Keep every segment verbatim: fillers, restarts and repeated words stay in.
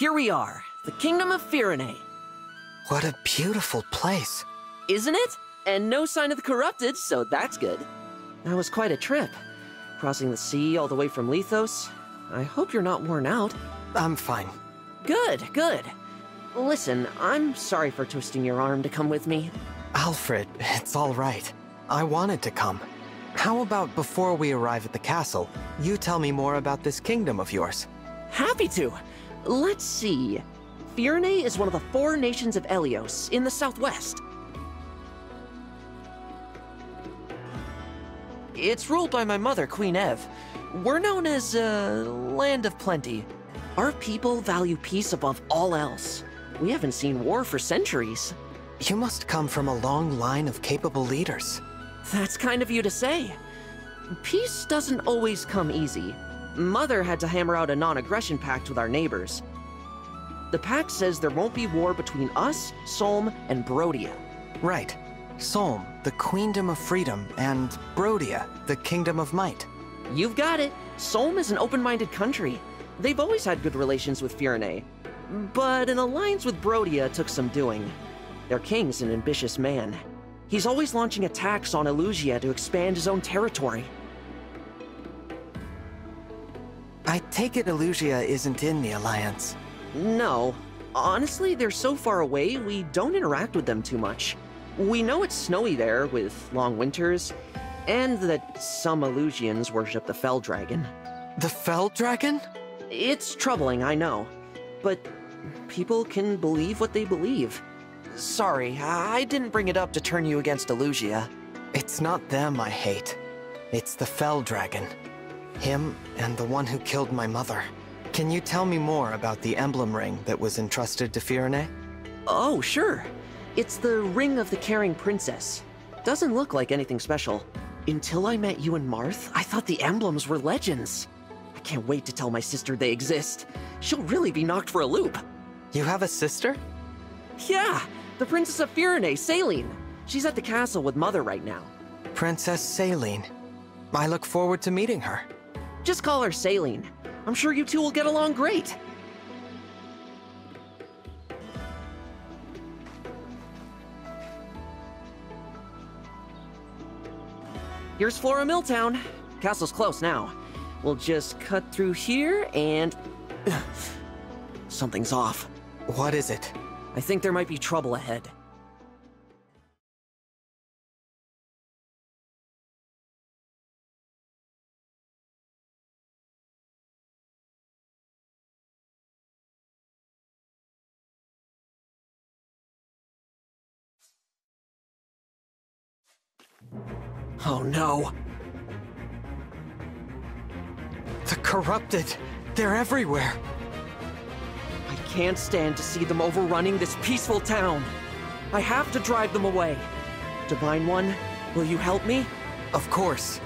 Here we are, the Kingdom of Firene. What a beautiful place. Isn't it? And no sign of the corrupted, so that's good. That was quite a trip. Crossing the sea all the way from Lythos. I hope you're not worn out. I'm fine. Good, good. Listen, I'm sorry for twisting your arm to come with me. Alfred, it's all right. I wanted to come. How about before we arrive at the castle, you tell me more about this kingdom of yours? Happy to. Let's see. Firene is one of the four nations of Elios in the southwest. It's ruled by my mother, Queen Ev. We're known as, uh, Land of Plenty. Our people value peace above all else. We haven't seen war for centuries. You must come from a long line of capable leaders. That's kind of you to say. Peace doesn't always come easy. Mother had to hammer out a non-aggression pact with our neighbors. The pact says there won't be war between us, Solm, and Brodia. Right. Solm, the Queendom of Freedom, and Brodia, the Kingdom of Might. You've got it. Solm is an open-minded country. They've always had good relations with Firene, but an alliance with Brodia took some doing. Their king's an ambitious man. He's always launching attacks on Elusia to expand his own territory. I take it Elusia isn't in the alliance. No. Honestly, they're so far away, we don't interact with them too much. We know it's snowy there, with long winters, and that some Elusians worship the Fell Dragon. The Fell Dragon? It's troubling, I know, but people can believe what they believe. Sorry, I didn't bring it up to turn you against Elusia. It's not them I hate. It's the Fell Dragon. Him and the one who killed my mother. Can you tell me more about the emblem ring that was entrusted to Firene? Oh, sure. It's the Ring of the Caring Princess. Doesn't look like anything special. Until I met you and Marth, I thought the emblems were legends. I can't wait to tell my sister they exist. She'll really be knocked for a loop. You have a sister? Yeah, the Princess of Firene, Saline. She's at the castle with Mother right now. Princess Saline. I look forward to meeting her. Just call her Saline. I'm sure you two will get along great. Here's Flora Milltown. Castle's close now. We'll just cut through here and... Something's off. What is it? I think there might be trouble ahead. Oh no! The corrupted! They're everywhere! I can't stand to see them overrunning this peaceful town. I have to drive them away. Divine One, will you help me? Of course.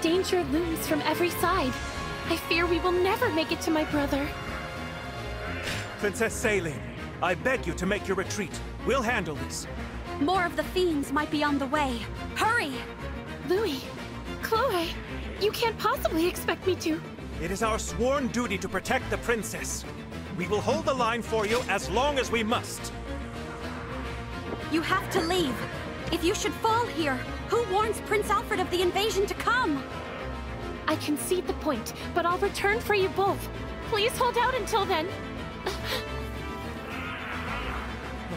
Danger looms from every side. I fear we will never make it to my brother. Princess Saline, I beg you to make your retreat. We'll handle this. More of the fiends might be on the way. Hurry! Louis, Chloe, you can't possibly expect me to. It is our sworn duty to protect the princess. We will hold the line for you as long as we must. You have to leave. If you should fall here, who warns Prince Alfred of the invasion to come? I concede the point, but I'll return for you both. Please hold out until then.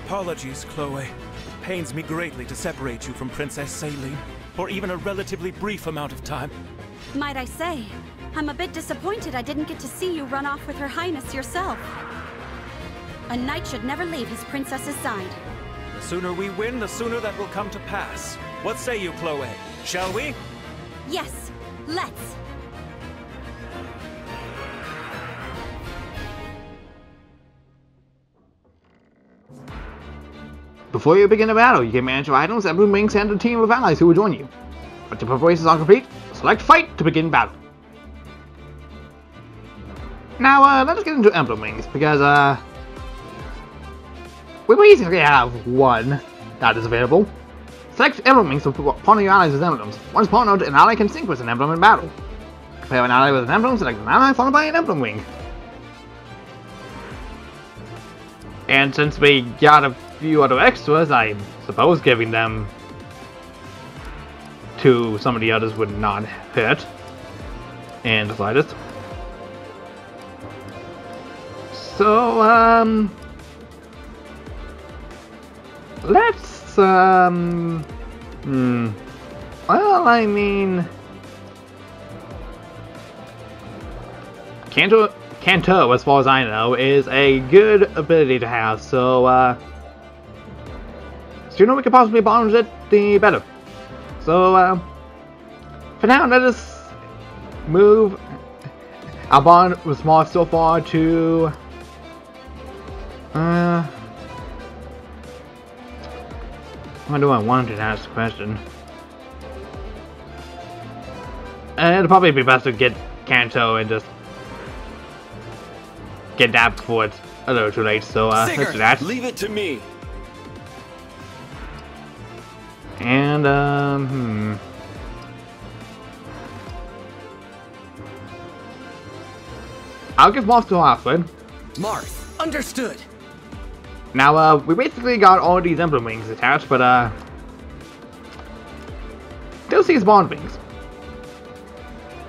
Apologies, Chloe. It pains me greatly to separate you from Princess Saline for even a relatively brief amount of time. Might I say, I'm a bit disappointed I didn't get to see you run off with Her Highness yourself. A knight should never leave his princess's side. The sooner we win, the sooner that will come to pass. What say you, Chloe? Shall we? Yes, let's. Before you begin a battle, you can manage your items, emblem rings, and a team of allies who will join you. Once your preparations are complete, select fight to begin battle. Now, uh, let's get into emblem rings, because, uh... we basically have one that is available. Select emblem rings to partner your allies with emblems. Once partnered, an ally can sync with an emblem in battle. Play an ally with an emblem, select an ally followed by an emblem wing. And since we got a few other extras, I suppose giving them to some of the others would not hurt in the slightest. So, um... let's, um... Hmm... Well, I mean... Canto, Canto, as far as I know, is a good ability to have, so, uh... sooner we could possibly bond it, the better. So, uh... for now, let us move our bond with Marth so far to... Uh... Why do I want to ask the question? Uh, it'll probably be best to get Kanto and just get that before it's a little too late. So uh, Sigurd, let's do that. Leave it to me. And um, hmm. I'll give Marth to Alfred. Marth, understood. Now uh, we basically got all these emblem wings attached, but uh, still sees bond wings.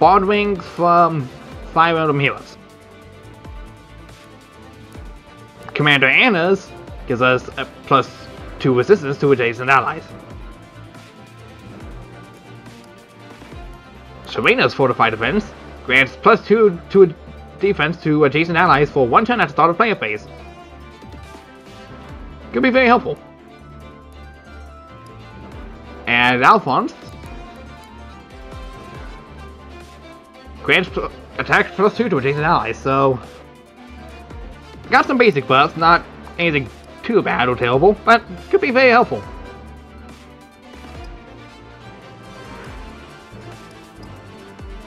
Bond wings from Fire Emblem Heroes. Commander Anis gives us a plus two resistance to adjacent allies. Serena's Fortified Defense grants plus two to defense to adjacent allies for one turn at the start of player phase. Could be very helpful. And Alphonse grants attack plus two to adjacent allies, so got some basic buffs, not anything too bad or terrible, but could be very helpful.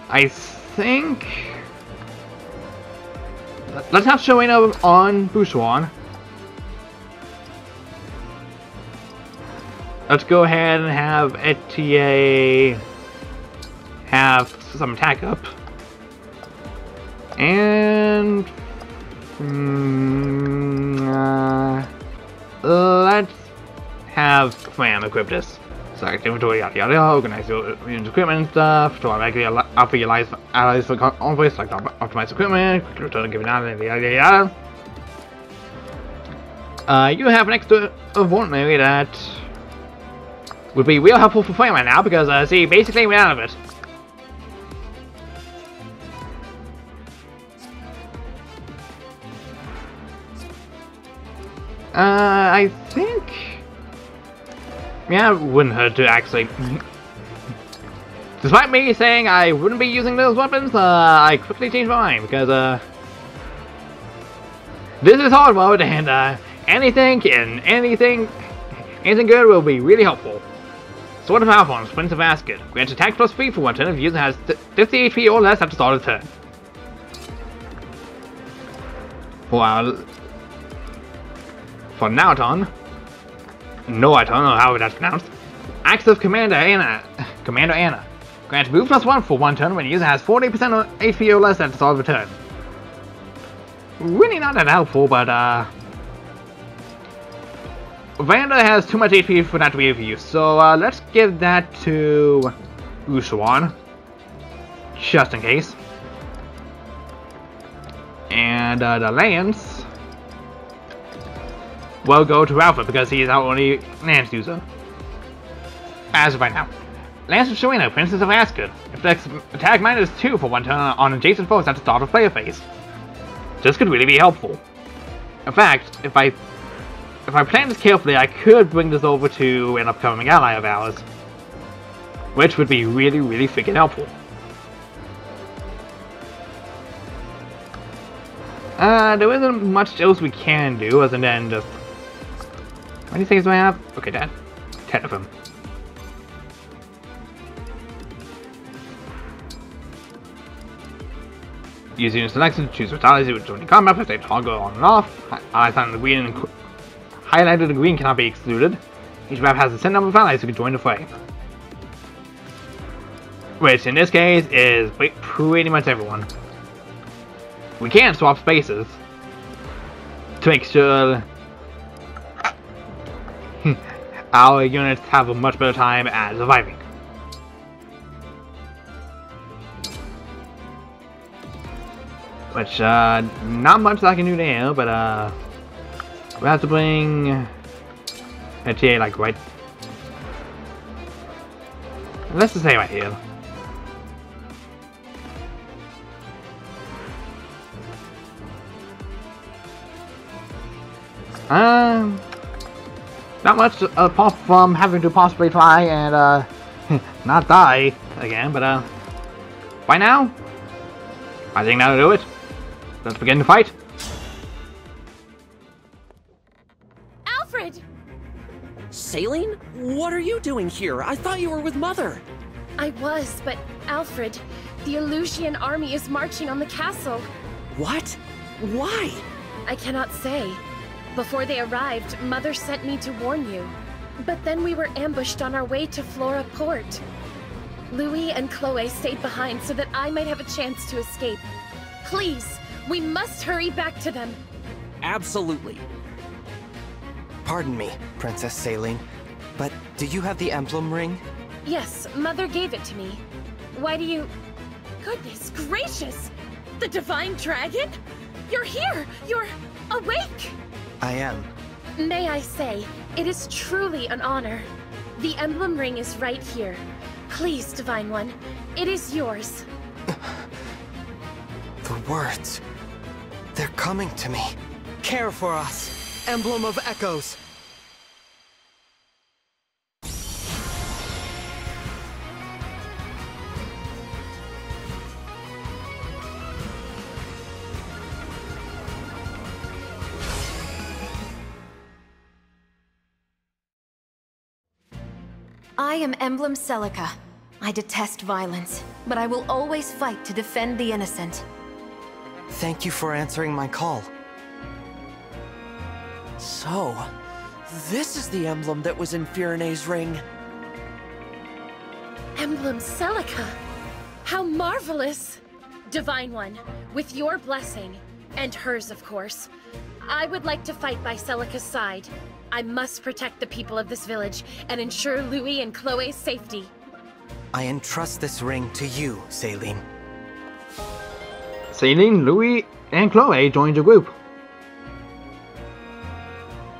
I think let's have Showing on Bushwan. Let's go ahead and have Etta have some attack up. And mm, uh, let's have Fram equip this. Select inventory, yada yada, organize your equipment stuff, to automatically offer your allies for convoy, select optimize equipment, quickly return to given ally, yada yada. Uh, you have an extra of ordinary that would be real helpful for Fram right now because, uh, see, basically we're out of it. Uh, I think... yeah, it wouldn't hurt to actually... Despite me saying I wouldn't be using those weapons, uh, I quickly changed my mind, because, uh... this is hard mode, and, uh, anything and anything... anything good will be really helpful. Sword of Alphonse, Prince of Asgard. Grants attack plus three for one turn if the user has fifty H P or less at the start of the turn. For our... for Nauton, no, I don't know how that's pronounced. Acts of Commander Anna, Commander Anna, grants move plus one for one turn when the user has forty percent of H P or less at the start of the turn. Really not that helpful, but uh, Vander has too much H P for that to be of use, so uh, let's give that to Ushuan, just in case. And uh, the lands will go to Alpha because he is our only Lance user. As of right now. Lance of Showino, Princess of Asgard. Affects attack minus two for one turn on adjacent foes at the start of player phase. This could really be helpful. In fact, if I if I plan this carefully, I could bring this over to an upcoming ally of ours. Which would be really, really freaking helpful. Uh, there isn't much else we can do other than just... how many things do I have? Okay, Dad. Ten of them. Use unit selection, choose which allies you would join in combat, press a toggle on and off. Allies on the green and highlighted in green cannot be excluded. Each map has the same number of allies who can join the fray. which in this case is pretty much everyone. We can swap spaces to make sure our units have a much better time at surviving. Which, uh, not much I can do there, but, uh, we'll have to bring H A, like, right... Let's just say right here. Um, not much, apart from having to possibly try and, uh, not die again, but, uh, by now, I think that'll do it. Let's begin the fight. Alfred! Saline? What are you doing here? I thought you were with Mother. I was, but Alfred, the Elusian army is marching on the castle. What? Why? I cannot say. Before they arrived, Mother sent me to warn you. But then we were ambushed on our way to Flora Port. Louis and Chloe stayed behind so that I might have a chance to escape. Please, we must hurry back to them. Absolutely. Pardon me, Princess Saline, but do you have the emblem ring? Yes, Mother gave it to me. Why do you... Goodness gracious! The Divine Dragon? You're here! You're awake! I am. May I say, it is truly an honor. The emblem ring is right here. Please, Divine One, it is yours. The words... they're coming to me. Care for us, Emblem of Echoes. I am Emblem Celica. I detest violence, but I will always fight to defend the innocent. Thank you for answering my call. So, this is the emblem that was in Firene's ring. Emblem Celica? How marvelous! Divine One, with your blessing, and hers of course, I would like to fight by Celica's side. I must protect the people of this village and ensure Louis and Chloe's safety. I entrust this ring to you, Saline. Saline, Louis, and Chloe joined the group.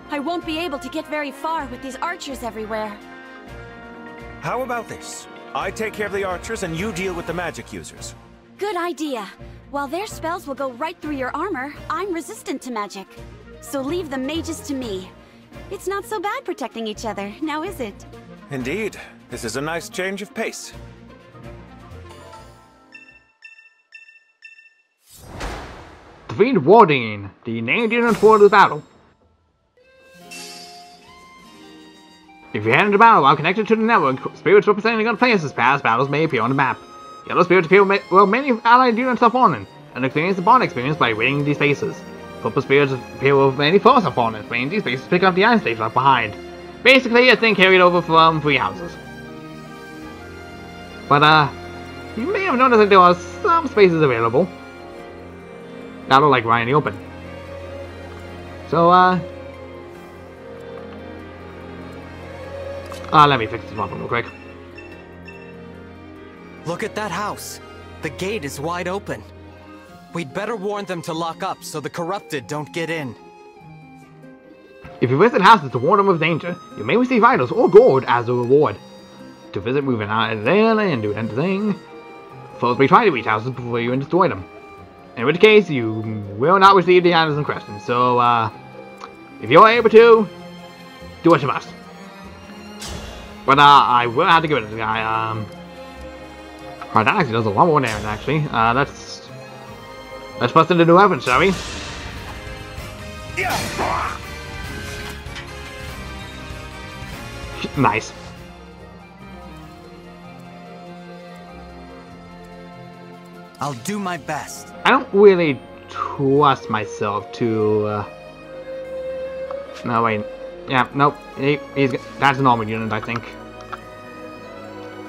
I won't be able to get very far with these archers everywhere. How about this? I take care of the archers and you deal with the magic users. Good idea. While their spells will go right through your armor, I'm resistant to magic. So leave the mages to me. It's not so bad protecting each other, now is it? Indeed. This is a nice change of pace. Defeat Warding, the named unit for the battle. If you enter the battle while connected to the network, spirits representing other players' past battles may appear on the map. Yellow spirits appear where many allied units are fallen, and experience the bond experience by raiding these spaces. Purple spirits appear with many force opponents, meaning these spaces pick up the iron stage left behind. Basically, a thing carried over from Three Houses. But, uh, you may have noticed that there are some spaces available that are like right in the open. So, uh... Uh, let me fix this problem real quick. Look at that house. The gate is wide open. We'd better warn them to lock up so the corrupted don't get in. If you visit houses to warn them of danger, you may receive idols or gold as a reward. To visit, moving out of there and do anything. First, we try to reach houses before you destroy them. In which case, you will not receive the idols in question. So, uh, if you're able to, do what you must. But uh, I will have to give it to this guy. Um, right, that actually does a lot more damage. Actually, uh, that's. Let's bust into new weapons, shall we? Yeah. Nice. I'll do my best. I don't really trust myself to. Uh... No wait. Yeah. Nope. He, he's. That's a normal unit, I think.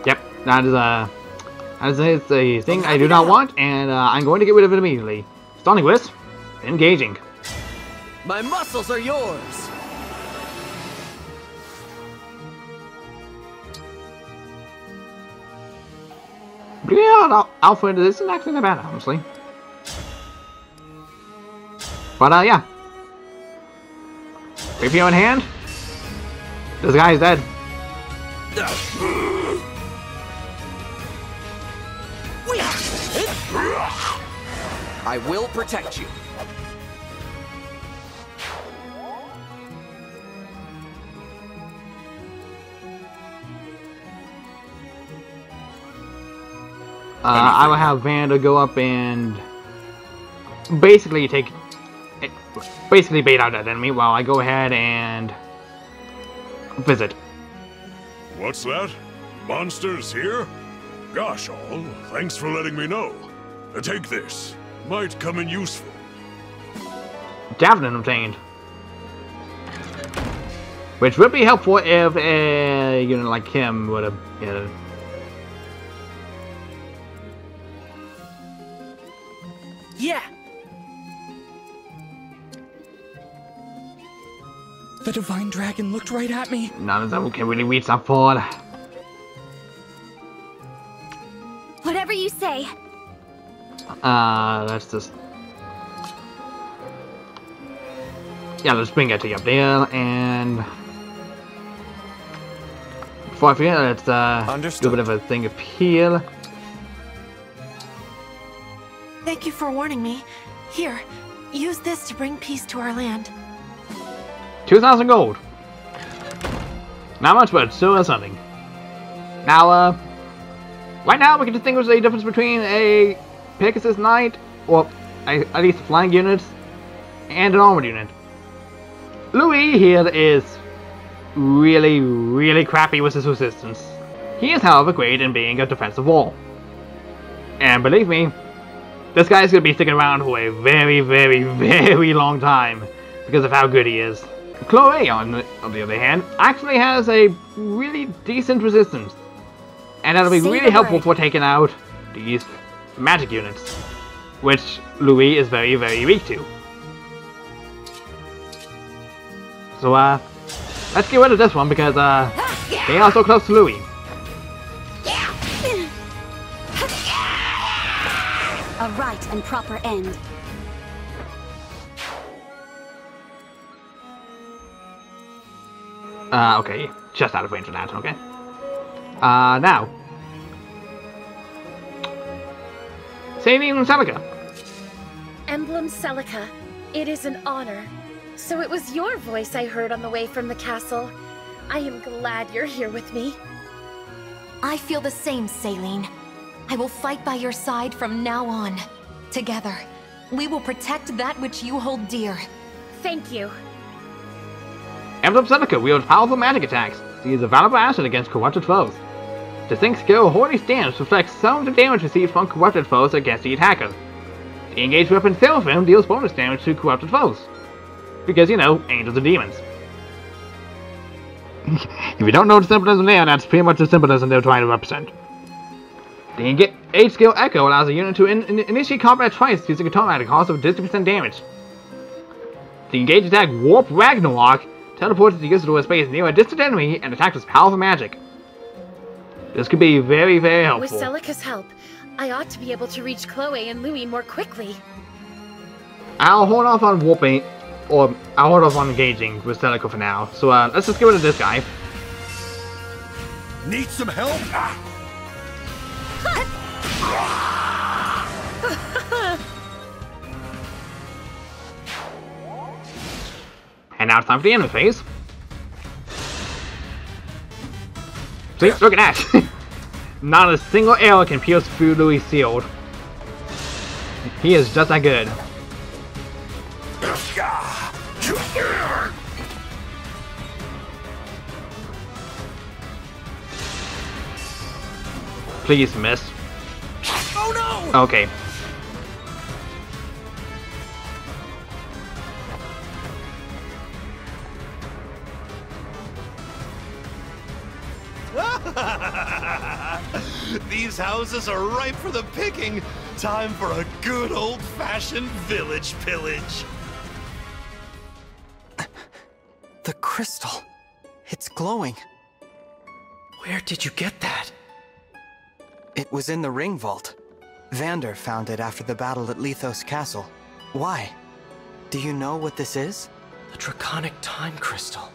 Yep. That is a. Uh... as it's a thing I do not want, and uh, I'm going to get rid of it immediately. Stunning Wisp, engaging. My muscles are yours! Yeah, Alfred isn't actually that bad, honestly. But, uh, yeah. three P O in hand. This guy's dead. I will protect you. Uh, I will have Vander go up and basically take, basically bait out that enemy while I go ahead and visit. What's that? Monsters here? Gosh all, thanks for letting me know. Take this. Might come in useful. Javelin obtained. Which would be helpful if a unit like him would have, you know, Yeah. The divine dragon looked right at me. None of them can really reach that far. Whatever you say. Uh, that's just. Yeah, let's bring it to you up there, and before I forget, let's uh Understood. do a bit of a thing of peel. Thank you for warning me. Here, use this to bring peace to our land. two thousand gold. Not much, but still is something. Now, uh, right now we can distinguish the difference between a Pegasus Knight, or a, at least flying units, and an armored unit. Louis here is really, really crappy with his resistance. He is, however, great in being a defensive wall. And believe me, this guy is going to be sticking around for a very, very, very long time because of how good he is. Chloe, on the, on the other hand, actually has a really decent resistance. And that'll be See really helpful for taking out these magic units, which Louis is very, very weak to. So, uh, let's get rid of this one because, uh, they are so close to Louis. A right and proper end. Uh, okay. Just out of range of that, okay. Uh, now. Emblem Celica. Emblem Celica. It is an honor. So it was your voice I heard on the way from the castle. I am glad you're here with me. I feel the same, Saline. I will fight by your side from now on. Together, we will protect that which you hold dear. Thank you. Emblem Celica wields powerful magic attacks. She is a valuable asset against corrupted foes. Distinct skill Holy Stance reflects some of the damage received from corrupted foes against the attacker. The engaged weapon Therophim deals bonus damage to corrupted foes. Because, you know, angels and demons. If you don't know the symbolism there, that's pretty much the symbolism they're trying to represent. The engaged skill Echo allows a unit to in in initiate combat twice using a taunt at a cost of fifty percent damage. The engaged attack Warp Ragnarok teleports the user to a space near a distant enemy and attacks with powerful magic. This could be very, very helpful. With Celica's help, I ought to be able to reach Chloe and Louis more quickly. I'll hold off on warping, or I'll hold off on engaging with Celica for now. So uh, let's just get rid of this guy. Need some help? And now it's time for the enemy phase. See, look at that! Not a single arrow can pierce through Louis' shield. He is just that good. Please miss. Oh no! Okay. These houses are ripe for the picking. Time for a good old-fashioned village pillage. The crystal. It's glowing. Where did you get that? It was in the ring vault. Vander found it after the battle at Lythos Castle. Why? Do you know what this is? The Draconic Time Crystal.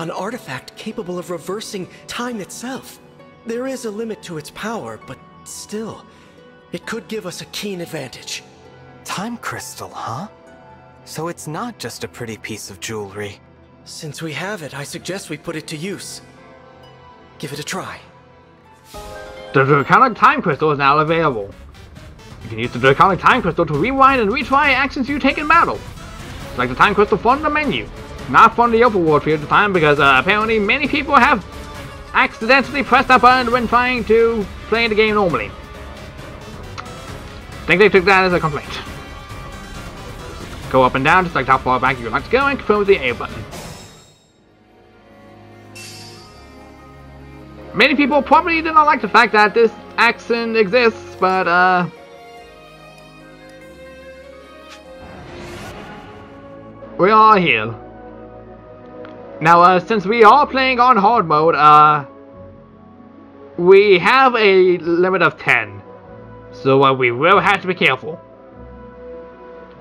An artifact capable of reversing time itself. There is a limit to its power, but still, it could give us a keen advantage. Time crystal, huh? So it's not just a pretty piece of jewelry. Since we have it, I suggest we put it to use. Give it a try. The Draconic Time Crystal is now available. You can use the Draconic Time Crystal to rewind and retry actions you take in battle. Like the Time Crystal from the menu. Not from the open world period of time, because uh, apparently many people have accidentally pressed that button when trying to play the game normally. I think they took that as a complaint. Go up and down, just like how far back you would like to go, and confirm with the A button. Many people probably did not like the fact that this action exists, but uh... we are here. Now, uh, since we are playing on hard mode, uh... we have a limit of ten. So uh, we will have to be careful.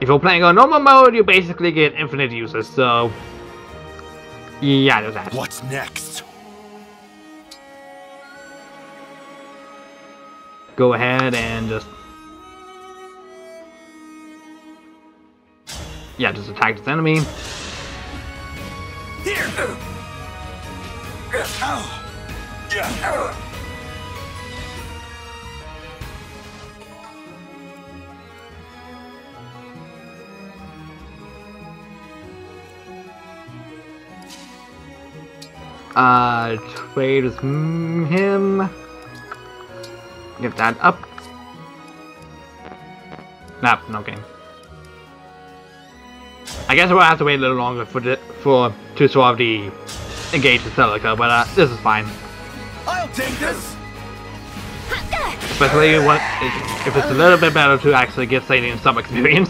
If you're playing on normal mode, you basically get infinite uses, so... yeah, there's that. What's next? Go ahead and just... yeah, just attack this enemy. Here. Uh, trade with him. Give that up. Nah, no game. I guess we'll have to wait a little longer for the, for to swap the engage with Celica, but uh, this is fine. I'll take this. Especially what if it's a little bit better to actually get Saline some experience.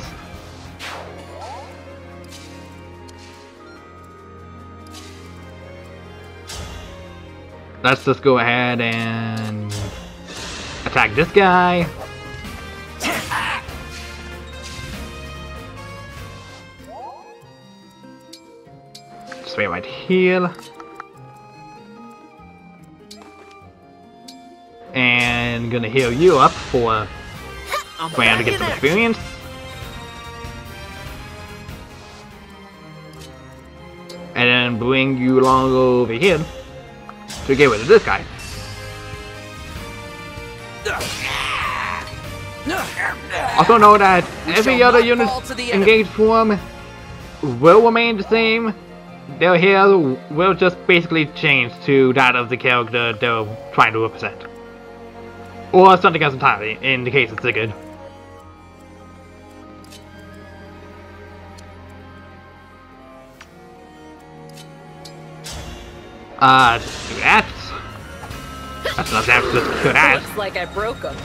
Let's just go ahead and attack this guy. Just wait right here. And gonna heal you up for trying to get some experience. And then bring you along over here to get rid of this guy. Also know that every other unit engaged form will remain the same. Their hair will just basically change to that of the character they're trying to represent. Or something else entirely, in the case of Sigurd. Uh, do that. That's not that, just kill that. Looks like I broke him.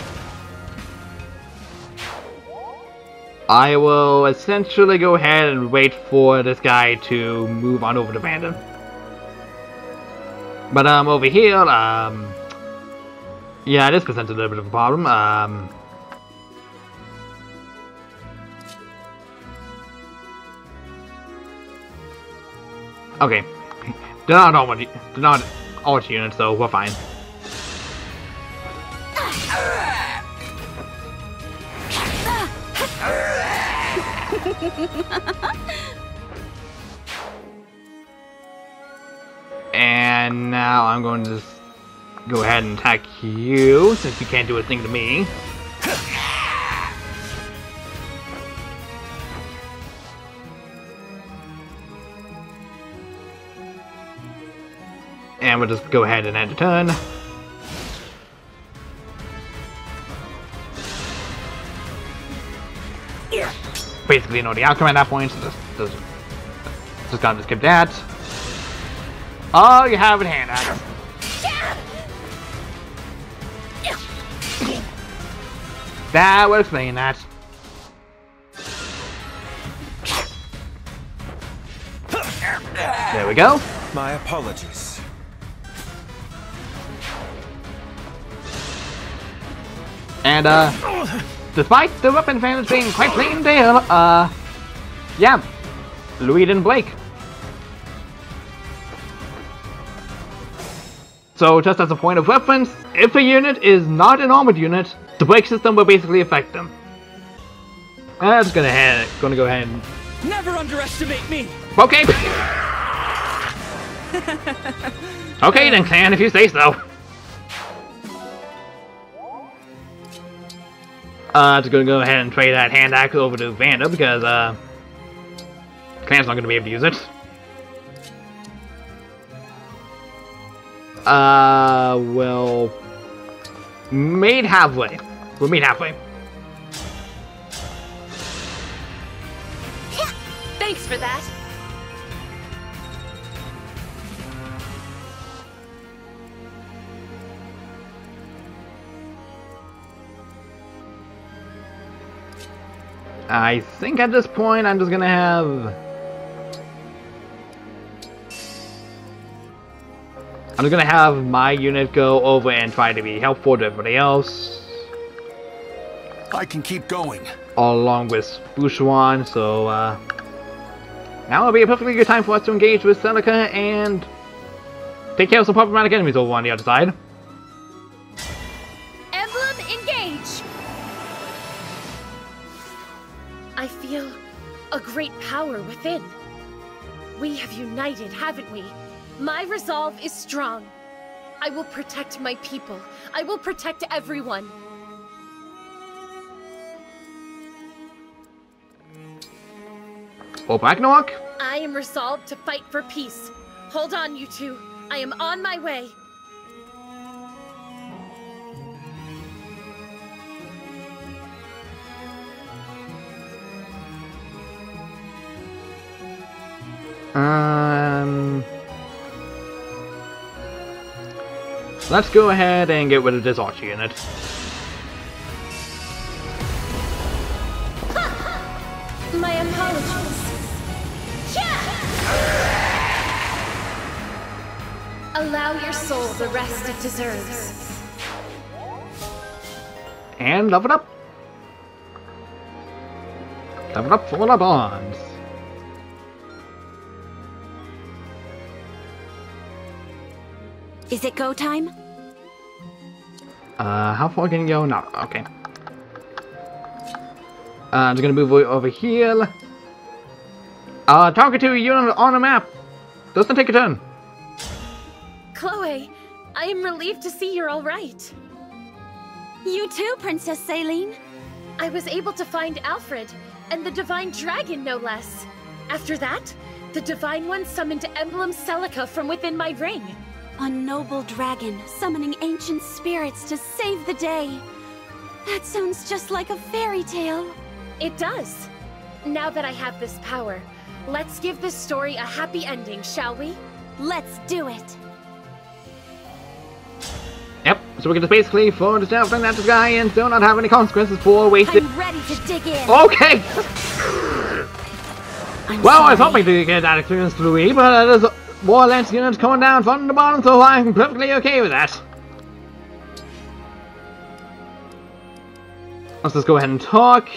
I will essentially go ahead and wait for this guy to move on over to Vander. But, um, over here, um... yeah, this presents a little bit of a problem, um... okay. They're not all they're not all units, so we're fine. And now I'm going to just go ahead and attack you, since you can't do a thing to me. And we'll just go ahead and end the turn. Basically, you know the outcome at that point, so just, just, just gotta skip that. All you have in hand, Adam. That would explain that. There we go. My apologies. And, uh, despite the weapon fans being quite plain and pale, uh, yeah, Louis didn't blink. So, just as a point of reference, if a unit is not an armored unit, the break system will basically affect them. I'm just gonna, head, gonna go ahead and... Never underestimate me! Okay! Okay then, Clan, if you say so. Uh, I'm just gonna go ahead and trade that hand axe over to Vander because, uh... Clan's not gonna be able to use it. Uh, well... Made halfway. We'll meet halfway. Thanks for that. I think at this point I'm just gonna have... I'm gonna have my unit go over and try to be helpful to everybody else. I can keep going. Along with Bushwan, so uh now will be a perfectly good time for us to engage with Celica and take care of some problematic enemies over on the other side. Emblem, engage! I feel a great power within. We have united, haven't we? My resolve is strong. I will protect my people. I will protect everyone. Warp Ragnarok? I am resolved to fight for peace. Hold on, you two. I am on my way. Um... Let's go ahead and get rid of this archer unit. My apologies. Yeah! Allow your soul the rest it deserves. And level it up. Level up full of bombs. Is it go time? Uh, how far can you go? No, okay. Uh, I'm just gonna move over here. Uh, target to a unit on a map. Doesn't take a turn. Chloe, I am relieved to see you're all right. You too, Princess Saline. I was able to find Alfred and the Divine Dragon, no less. After that, the Divine One summoned Emblem Celica from within my ring. A noble dragon summoning ancient spirits to save the day. That sounds just like a fairy tale. It does. Now that I have this power, let's give this story a happy ending, shall we? Let's do it. Yep, so we're gonna basically throw this down from that guy and still not have any consequences for wasted. I'm ready to dig in. Okay. I'm well, sorry. I was hoping to get that experience, Louis, but it is. More lance units coming down from the bottom, so I'm perfectly okay with that. Let's just go ahead and talk.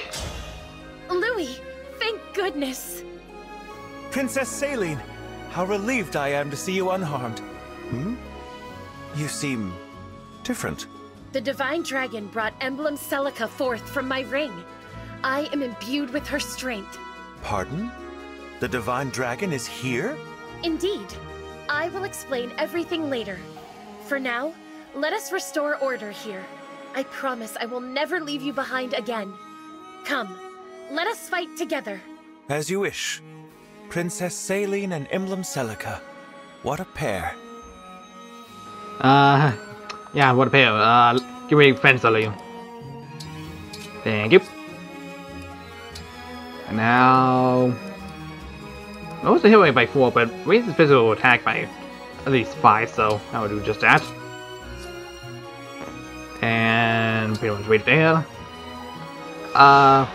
Louis, thank goodness. Princess Saline, how relieved I am to see you unharmed. Hmm? You seem different. The Divine Dragon brought Emblem Celica forth from my ring. I am imbued with her strength. Pardon? The Divine Dragon is here? Indeed. I will explain everything later. For now, let us restore order here. I promise I will never leave you behind again. Come, let us fight together. As you wish. Princess Saline and Emblem Celica. What a pair. Uh, yeah, what a pair. Uh, give me friends, Saline. Thank you. And now... I was a hit rate by four, but raises physical attack by at least five, so I would do just that. And pretty much right there. Uh,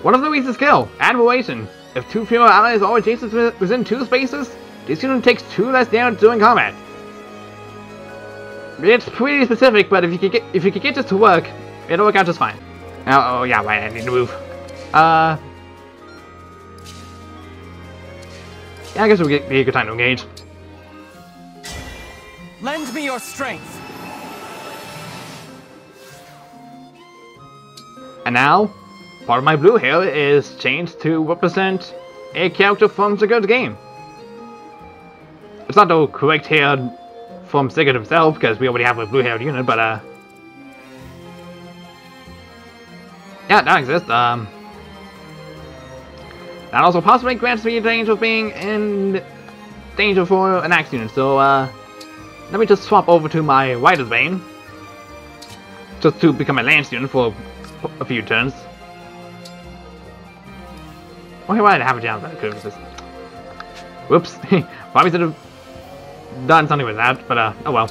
what is Louise's skill? Admiration. If two female allies or adjacent within two spaces, this unit takes two less damage during combat. It's pretty specific, but if you can get if you can get this to work, it'll work out just fine. Now, oh yeah, wait, I need to move. Uh, yeah, I guess it would be a good time to engage. Lend me your strength. And now, part of my blue hair is changed to represent a character from Sigurd's game. It's not the correct hair from Sigurd himself, because we already have a blue-haired unit, but, uh... yeah, that exists, um... that also possibly grants me the danger of being in danger for an axe unit, so, uh... let me just swap over to my Rider's Bane, just to become a lance unit for a few turns. Okay, why did I have it down there? Couldn't resist. Whoops. Probably should have done something with that, but uh, oh well.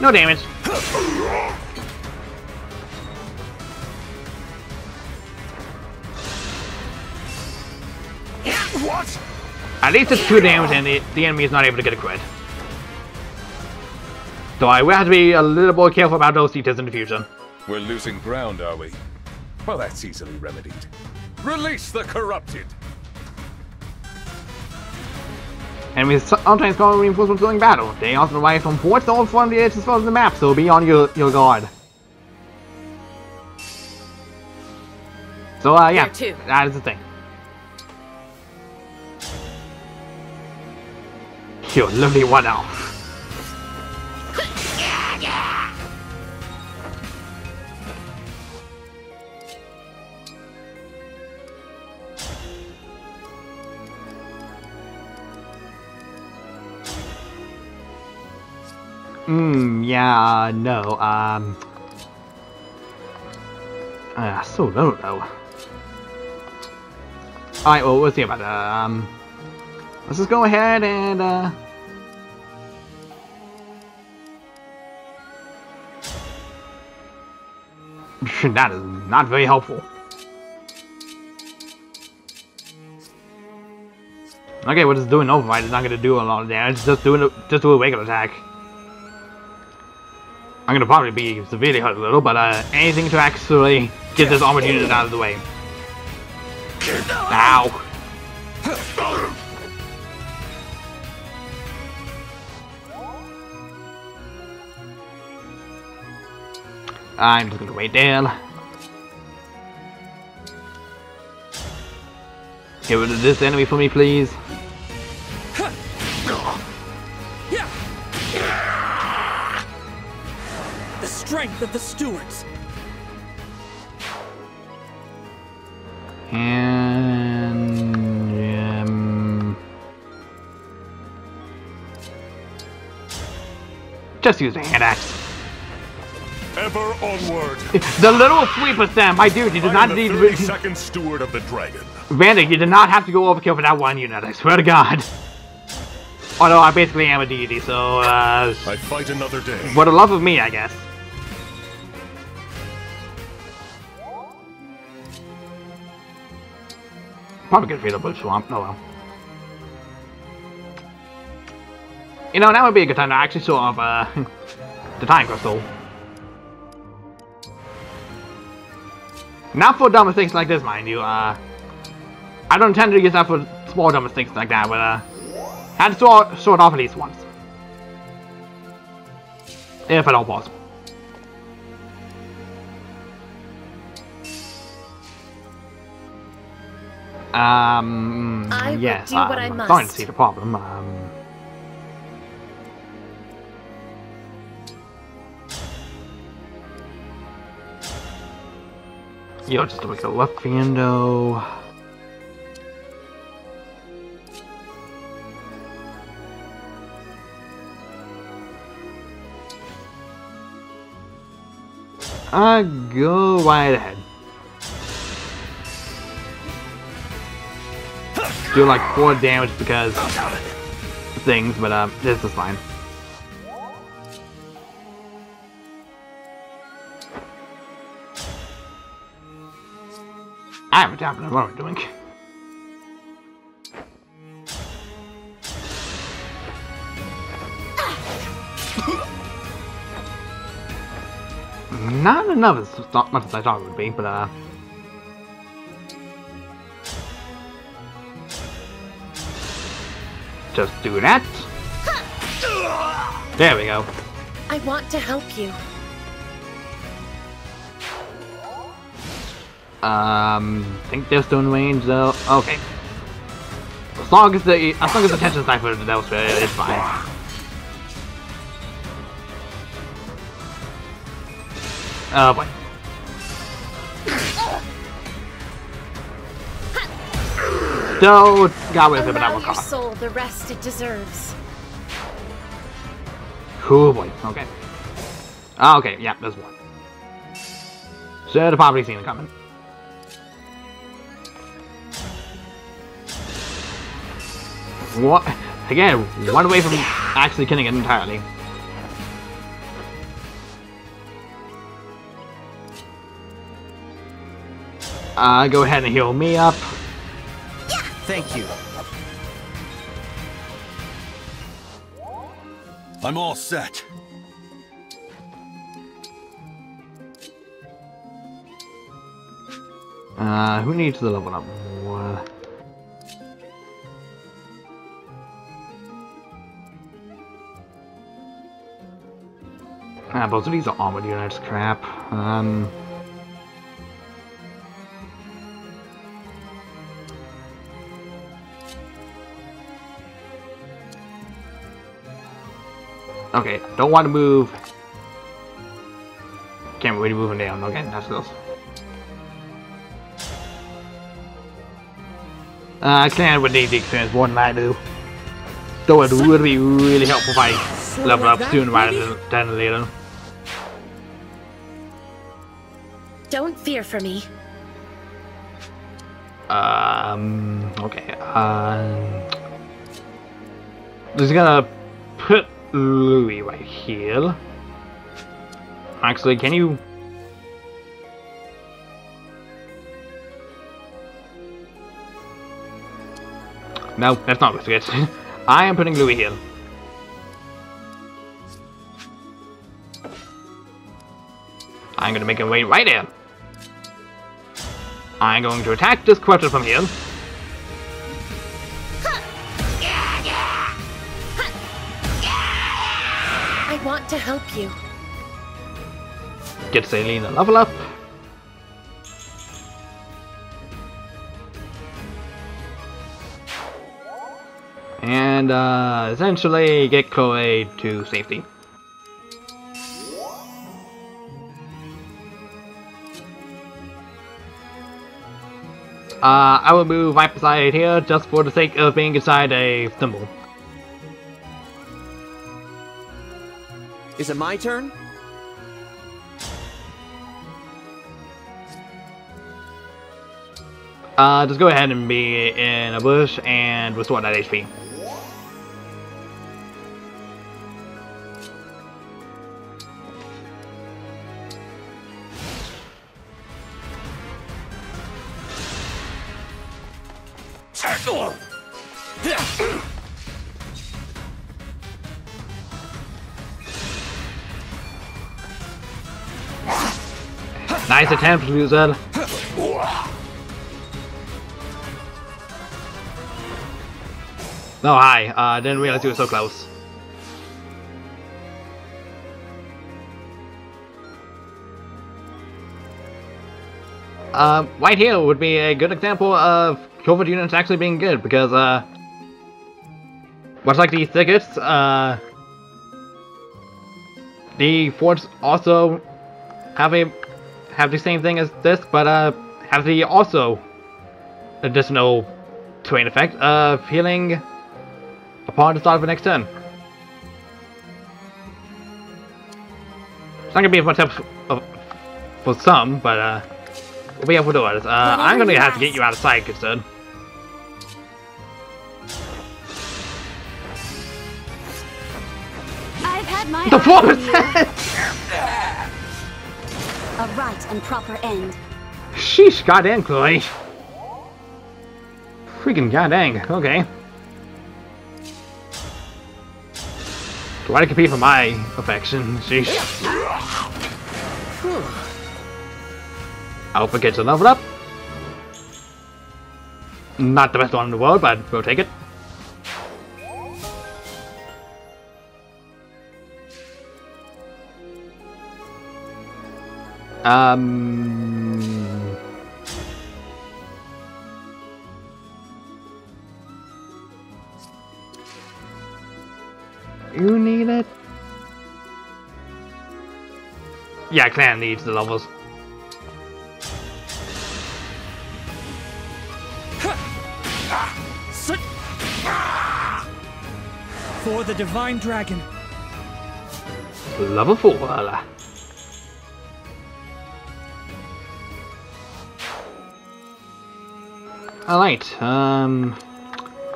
No damage. What? At least it's two damage and the, the enemy is not able to get a crit. So I will have to be a little more careful about those details in the future. We're losing ground, are we? Well, that's easily remedied. Release the corrupted! And we sometimes call reinforcements during battle. They often arrive from ports or from the edges of the map, so be on your, your guard. So, uh, yeah, that is the thing. You lovely one off. Mmm, yeah, no, um... Uh, so low, though. Alright, well, we'll see about that. Um, let's just go ahead and, uh... that is not very helpful. Okay, we're just doing override. It's not going to do a lot of damage. Just do, a, just do a regular attack. I'm gonna probably be severely hurt a little, but uh, anything to actually get this armored unit out of the way. Ow! I'm just gonna wait down. Get rid of this enemy for me, please. Strength of the stewards. And um, just use the hand axe. Ever onward. The little sweep of them, my dude. You did not need. The second steward of the dragon. Vander, you did not have to go overkill for that one unit. I swear to God. Although I basically am a deity, so uh. I fight another day. What a love of me, I guess. Probably gonna feed up a swamp, oh well. You know, now would be a good time to actually sort of, uh, the Time Crystal. Not for dumb mistakes like this, mind you, uh... I don't tend to use that for small dumb mistakes like that, but, uh... had to sort, sort off at least once. If at all possible. Um, I yes, I'm I must. starting to see the problem, um... You'll just look at the left window... Uh, go right ahead. do like four damage because things, but um, this is fine. I haven't happened to what I'm doing. Not enough as not much as I thought it would be, but uh just do that. There we go. I want to help you. Um, think they're still in range though. Okay. As long as the as long as the tension cipher that was fair, it's fine. Oh boy. So got with it, but I will cost. Soul the rest it deserves. Oh boy. Okay. Okay. Yeah, there's one. Should have probably seen it coming. What? Again, one away from actually killing it entirely. Uh, go ahead and heal me up. Yeah. Thank you. I'm all set. Uh, who needs the level up? What? Ah, both of these are armored units, crap. Um... Okay, don't want to move. Can't really move them down. Okay, that's those. Uh, I can with the experience more than I do. Though it would be really helpful if I level up sooner rather than later. Don't fear for me. Um. Okay. Um. Just gonna put Louis right here. Actually, can you? No, that's not risky. I am putting Louis here. I'm gonna make him wait right in. I'm going to attack this creature from here. Want to help you. Get Saline a level up. And uh, essentially get Chloe to safety. Uh, I will move right beside here just for the sake of being inside a thimble. Is it my turn? Uh, just go ahead and be in a bush and restore that H P. Nice attempt, loser. No, oh, hi. I uh, didn't realize you were so close. Um, right here would be a good example of covert units actually being good because, uh, much like the thickets, uh, the forts also have a have the same thing as this, but uh, have the also additional terrain effect of healing upon the start of the next turn. It's not gonna be as much help for, for some, but uh, we'll be able to do it. Uh, I'm gonna have to get you out of sight, good sir. The what was that? A right and proper end. Sheesh, goddamn, Chloe. Freaking goddamn. Okay. Do I compete for my affection? Sheesh. Alpha gets a level up. Not the best one in the world, but we'll take it. Um. You need it? Yeah, Clan needs the levels. For the Divine Dragon. Level four. Alright, um...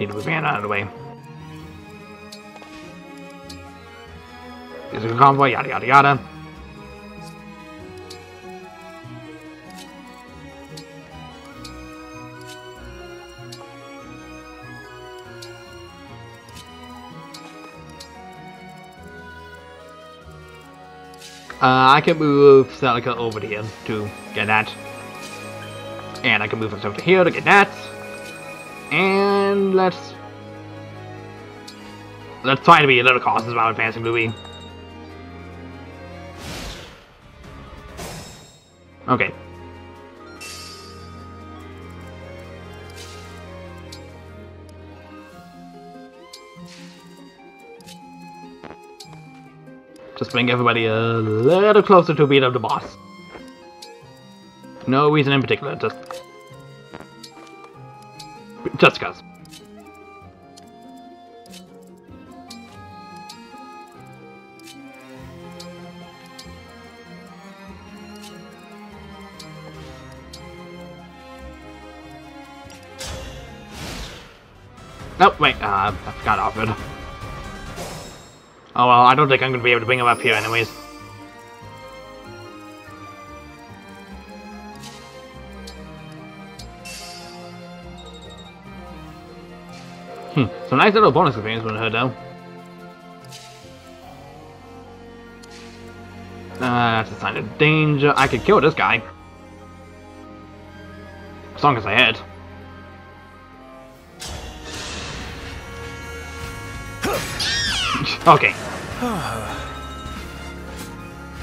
need to move man out of the way. There's a convoy, yada yada yada. Uh, I can move Celica over to here to get that. And I can move myself to here to get that. And let's... Let's try to be a little cautious about advancing Louis. Okay. Just bring everybody a little closer to beat up the boss. No reason in particular, just... Just cause. No, wait, uh, I forgot Alfred. Oh well, I don't think I'm gonna be able to bring him up here anyways. Hmm, some nice little bonus experience with her, though. Uh, that's a sign of danger. I could kill this guy. As long as I hit. Okay.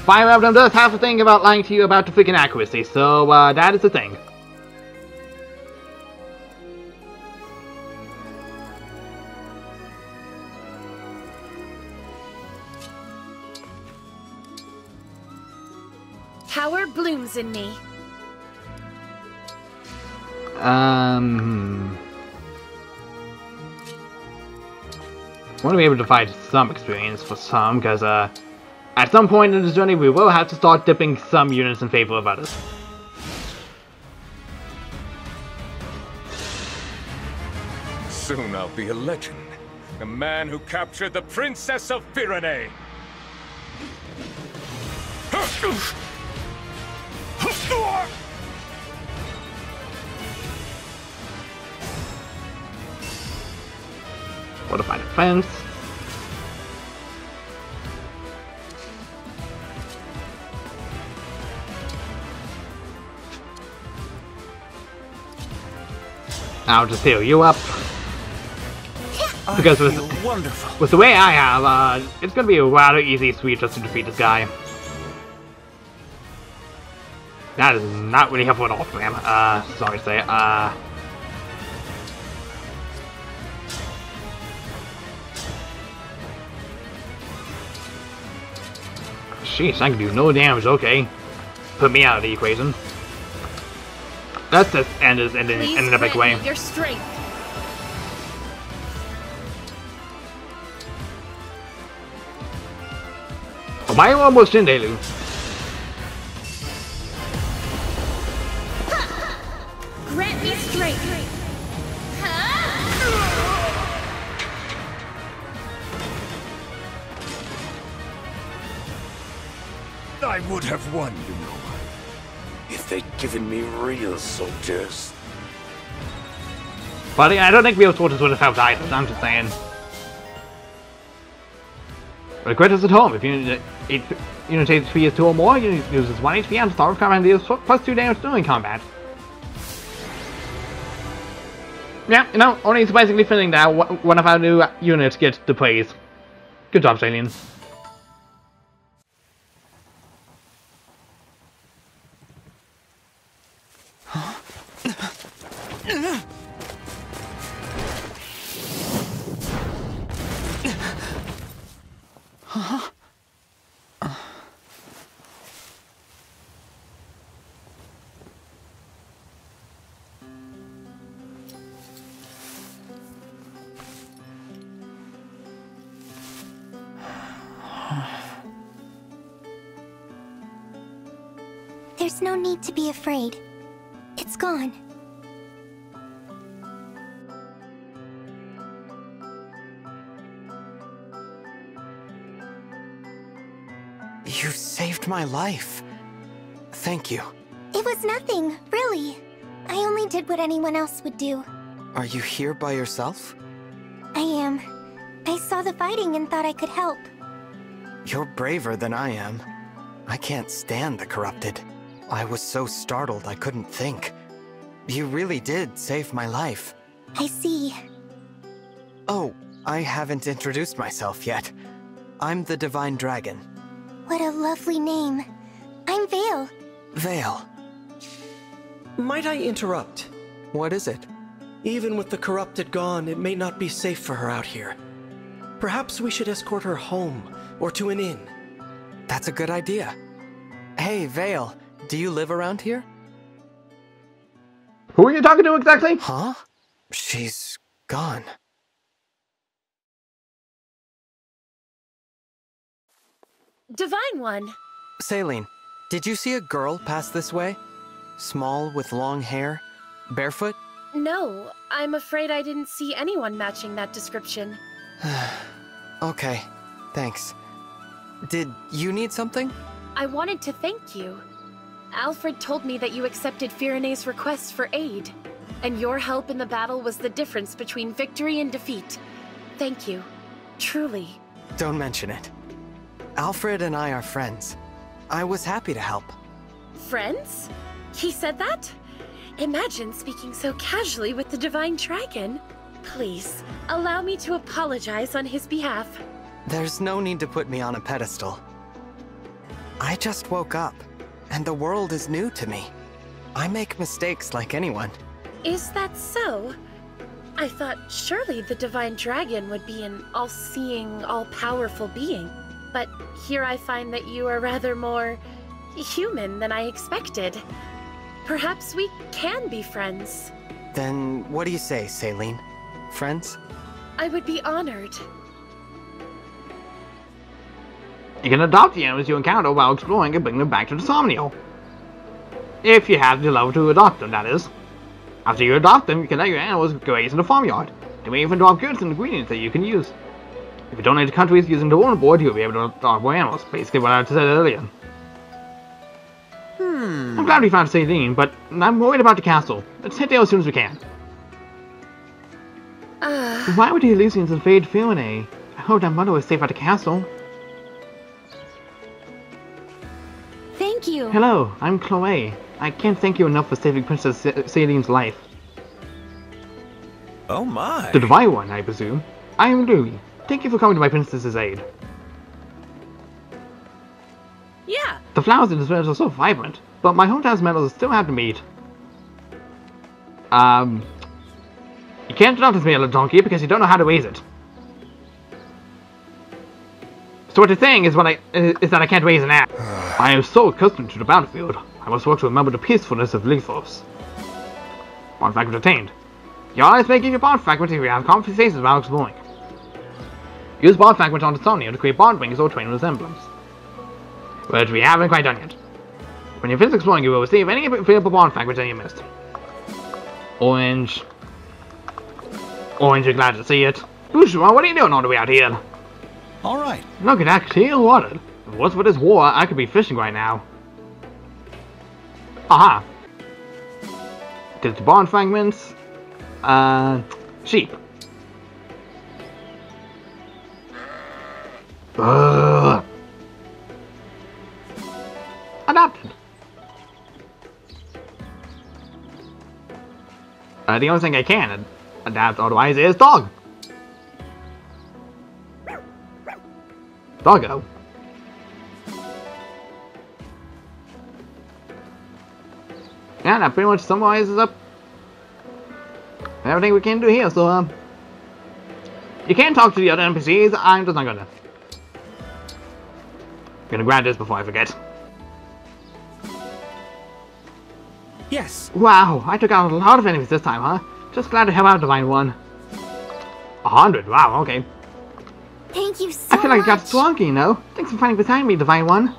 Fire Emblem does have a thing about lying to you about the freaking accuracy, so uh, that is the thing. Power blooms in me. Um, I want to be able to find some experience for some, because uh, at some point in this journey we will have to start dipping some units in favor of others. Soon I'll be a legend, the man who captured the Princess of Firene. Fortified defense. I'll just heal you up. Because with, wonderful. with the way I have, uh, it's going to be a rather easy sweep just to defeat this guy. That is not really helpful at all for him. Uh, sorry to say. Uh, jeez, I can do no damage. Okay, put me out of the equation. Let's just end this in, in, in an epic way. Your strength. Am I almost in, Delu? Grant me straight. Huh? would have won, you know, if they'd given me real soldiers. But I don't think real soldiers would have helped either, I'm just saying. Regret is at home. If you it unit takes three years two or more, you loses one H P and start with combat deals plus two damage during combat. Yeah, you know, only surprisingly fitting that one of our new units gets the praise. Good job, Saline. There's no need to be afraid. It's gone. You saved my life. Thank you. It was nothing, really. I only did what anyone else would do. Are you here by yourself? I am. I saw the fighting and thought I could help. You're braver than I am. I can't stand the corrupted. I was so startled I couldn't think. You really did save my life. I see. Oh, I haven't introduced myself yet. I'm the Divine Dragon. What a lovely name. I'm Vale. Vale. Might I interrupt? What is it? Even with the corrupted gone, it may not be safe for her out here. Perhaps we should escort her home or to an inn. That's a good idea. Hey, Vale. Do you live around here? Who are you talking to exactly? Huh? She's gone. Divine One! Saline, did you see a girl pass this way? Small, with long hair? Barefoot? No, I'm afraid I didn't see anyone matching that description. Okay, thanks. Did you need something? I wanted to thank you. Alfred told me that you accepted Firene's request for aid, and your help in the battle was the difference between victory and defeat. Thank you. Truly. Don't mention it. Alfred and I are friends. I was happy to help. Friends? He said that? Imagine speaking so casually with the Divine Dragon. Please, allow me to apologize on his behalf. There's no need to put me on a pedestal. I just woke up. And the world is new to me. I make mistakes like anyone. Is that so? I thought surely the Divine Dragon would be an all-seeing, all-powerful being. But here I find that you are rather more human than I expected. Perhaps we can be friends. Then what do you say, Saline? Friends? I would be honored. You can adopt the animals you encounter while exploring and bring them back to the Somniel. If you have the love to adopt them, that is. After you adopt them, you can let your animals graze in the farmyard. They may even drop goods and ingredients that you can use. If you donate to countries using the own board, you'll be able to adopt more animals. Basically what I said earlier. Hmm. I'm glad we found Céline, but I'm worried about the castle. Let's head there as soon as we can. Uh... Why would the Elusians invade Firene? I hope that mother is safe at the castle. You. Hello, I'm Chloe. I can't thank you enough for saving Princess Celine's life. Oh my! The Divine One, I presume. I am Louis. Thank you for coming to my princess's aid. Yeah! The flowers in this village are so vibrant, but my hometown's medals are still hard to meet. Um... You can't adopt this little donkey because you don't know how to raise it. So what you're saying is, when I, is that I can't raise an ass. I am so accustomed to the battlefield, I must work to remember the peacefulness of Lythos. Bond fragment obtained. Your allies may give you bond fragments if you have conversations while exploring. Use bond fragments on the Somniel to create bond rings or train with emblems. Which we haven't quite done yet. When you finish exploring, you will receive any available bond fragments that you missed. Orange. Orange, you're glad to see it. Bourgeois, what are you doing all the way out here? Alright. Look at that clear water. What's with this war? I could be fishing right now. Aha! There's the barn fragments. Uh, sheep. Ugh. Adopted. Uh, the only thing I can ad adapt otherwise is dog. Doggo. Yeah, that pretty much summarizes up everything we can do here, so, um... you can talk to the other N P Cs, I'm just not gonna. I'm gonna grab this before I forget. Yes! Wow, I took out a lot of enemies this time, huh? Just glad to help out Divine One. A hundred, wow, okay. Thank you so much! I feel like much. I got stronger, you know? Thanks for fighting beside me, Divine One.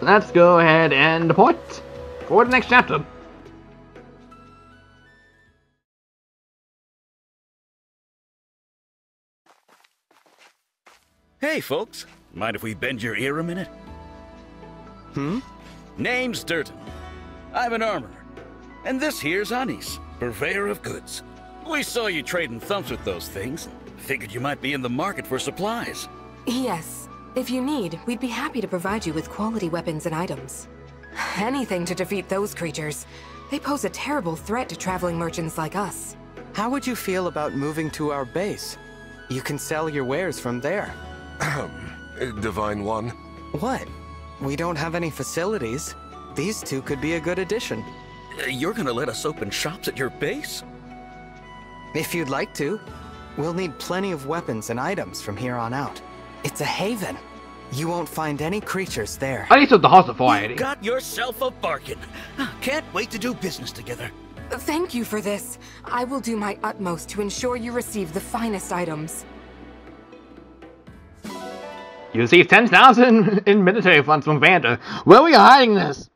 Let's go ahead and deport for the next chapter. Hey folks, mind if we bend your ear a minute? Hmm? Name's Durton. I'm an armorer. And this here's Anis, purveyor of goods. We saw you trading thumps with those things and figured you might be in the market for supplies. Yes. If you need, we'd be happy to provide you with quality weapons and items. Anything to defeat those creatures. They pose a terrible threat to traveling merchants like us. How would you feel about moving to our base? You can sell your wares from there. Divine One. What? We don't have any facilities. These two could be a good addition. You're gonna let us open shops at your base? If you'd like to. We'll need plenty of weapons and items from here on out. It's a haven. You won't find any creatures there. I need to the house of variety. You got yourself a bargain. Can't wait to do business together. Thank you for this. I will do my utmost to ensure you receive the finest items. You receive ten thousand in military funds from Vander. Where are you hiding this?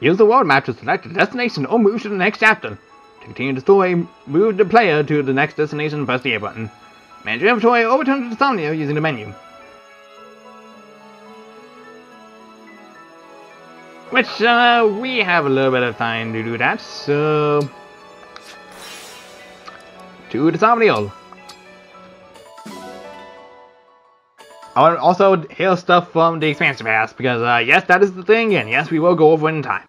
Use the world map to select a destination or move to the next chapter. Continue the story, move the player to the next destination, press the A button. Manage your inventory or return to the Somniel using the menu. Which, uh, we have a little bit of time to do that, so... to the Somniel. I will also hear stuff from the expansion pass, because, uh, yes, that is the thing, and yes, we will go over in time.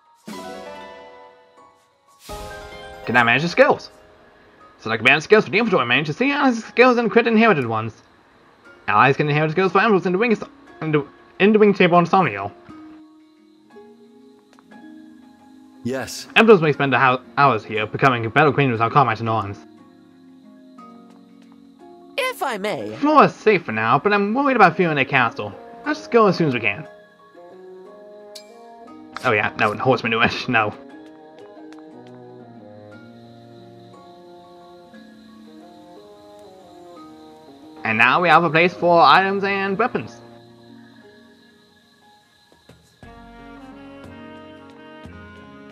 Can I manage the skills? Select manage skills for the inventory. Manage to see allies' skills and crit inherited ones. Allies can inherit skills for emblems in the wing, in the, in the wing table on Somniel. Yes. Emblems may spend hours here, becoming a better queen with our comrades in arms. If I may. Flora's safe for now, but I'm worried about Firene Castle. Let's go as soon as we can. Oh yeah, no, horseman do it. No. And now we have a place for items and weapons.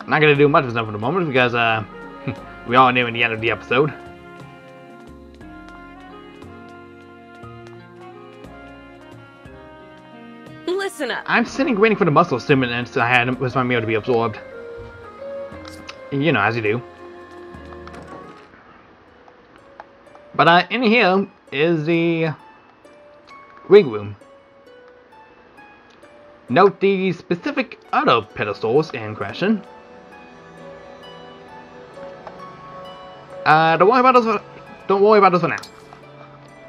I'm not going to do much of stuff for the moment because uh, we are nearing the end of the episode. Listen up. I'm sitting waiting for the muscle stimulants I had with my meal to be absorbed. You know, as you do. But uh, in here is the ring room. Note the specific other pedestals in question. Uh, don't worry about those for, don't worry about those for now.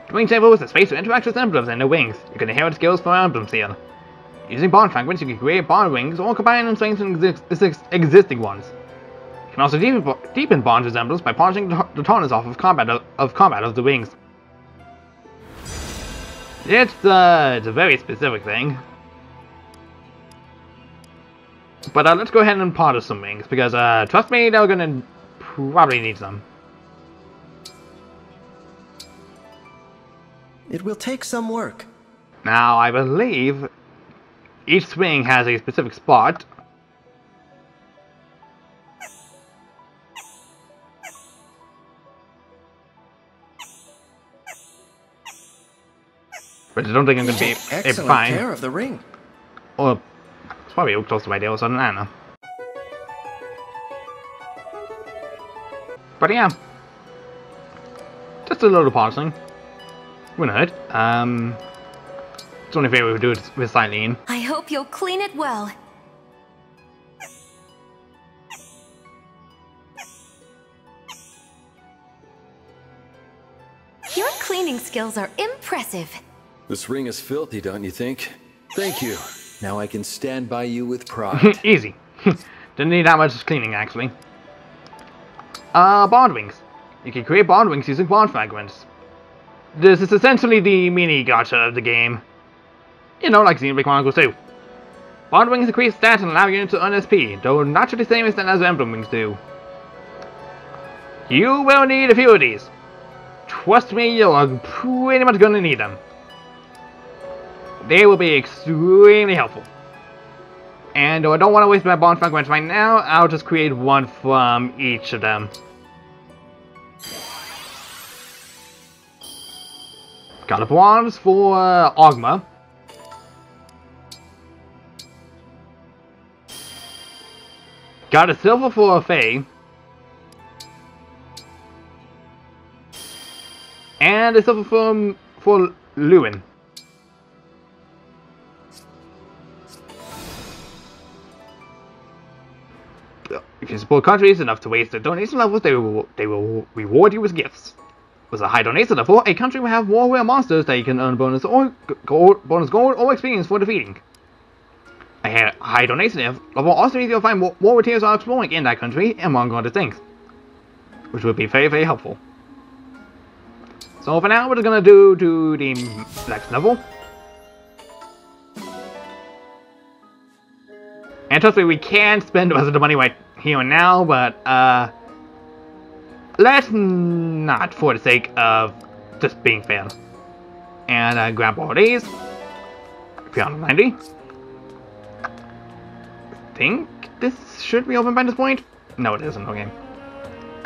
The wing table is a space to interact with emblems and their wings. You can inherit skills from emblems here. Using barn fragments, you can create barn wings or combine and strengthen exi existing ones. You can also deepen, deepen barns with emblems by polishing the, the tarnish off of combat of, of combat of the wings. It's, uh, it's a very specific thing. But uh, let's go ahead and polish some wings, because uh, trust me, they're gonna probably need some. It will take some work. Now, I believe each wing has a specific spot. But I don't think I'm going to be able to find care of the ring. Or it's probably all close to my deals on Anna. But yeah, just a load of parceling. Wouldn't hurt. Um, it's the only thing we would do is with Saline. I hope you'll clean it well. Your cleaning skills are impressive. This ring is filthy, don't you think? Thank you. Now I can stand by you with pride. Easy. Didn't need that much cleaning, actually. Uh, bond wings. You can create bond wings using bond fragments. This is essentially the mini gacha of the game. You know, like Xenoblade Chronicles two. Bond wings increase stats and allow units to earn S P, though not to the same as as emblem wings do. You will need a few of these. Trust me, you're pretty much gonna need them. They will be extremely helpful. And though I don't want to waste my bond fragments right now, I'll just create one from each of them. Got a bronze for uh, Ogma. Got a silver for Faye. And a silver for, for Luwin. If you support countries enough to raise their donation levels, they will they will reward you with gifts. With a high donation level, a country will have more rare monsters that you can earn bonus or gold, bonus gold or experience for defeating. A high donation level also means you'll find more, more materials are exploring in that country, among other things, which would be very very helpful. So for now, we're just gonna do to the next level. And trust me, we can spend the rest of the money right here and now, but uh, let's not, for the sake of just being fair. And uh, grab all these. three hundred ninety. I think this should be open by this point. No, it isn't. Okay.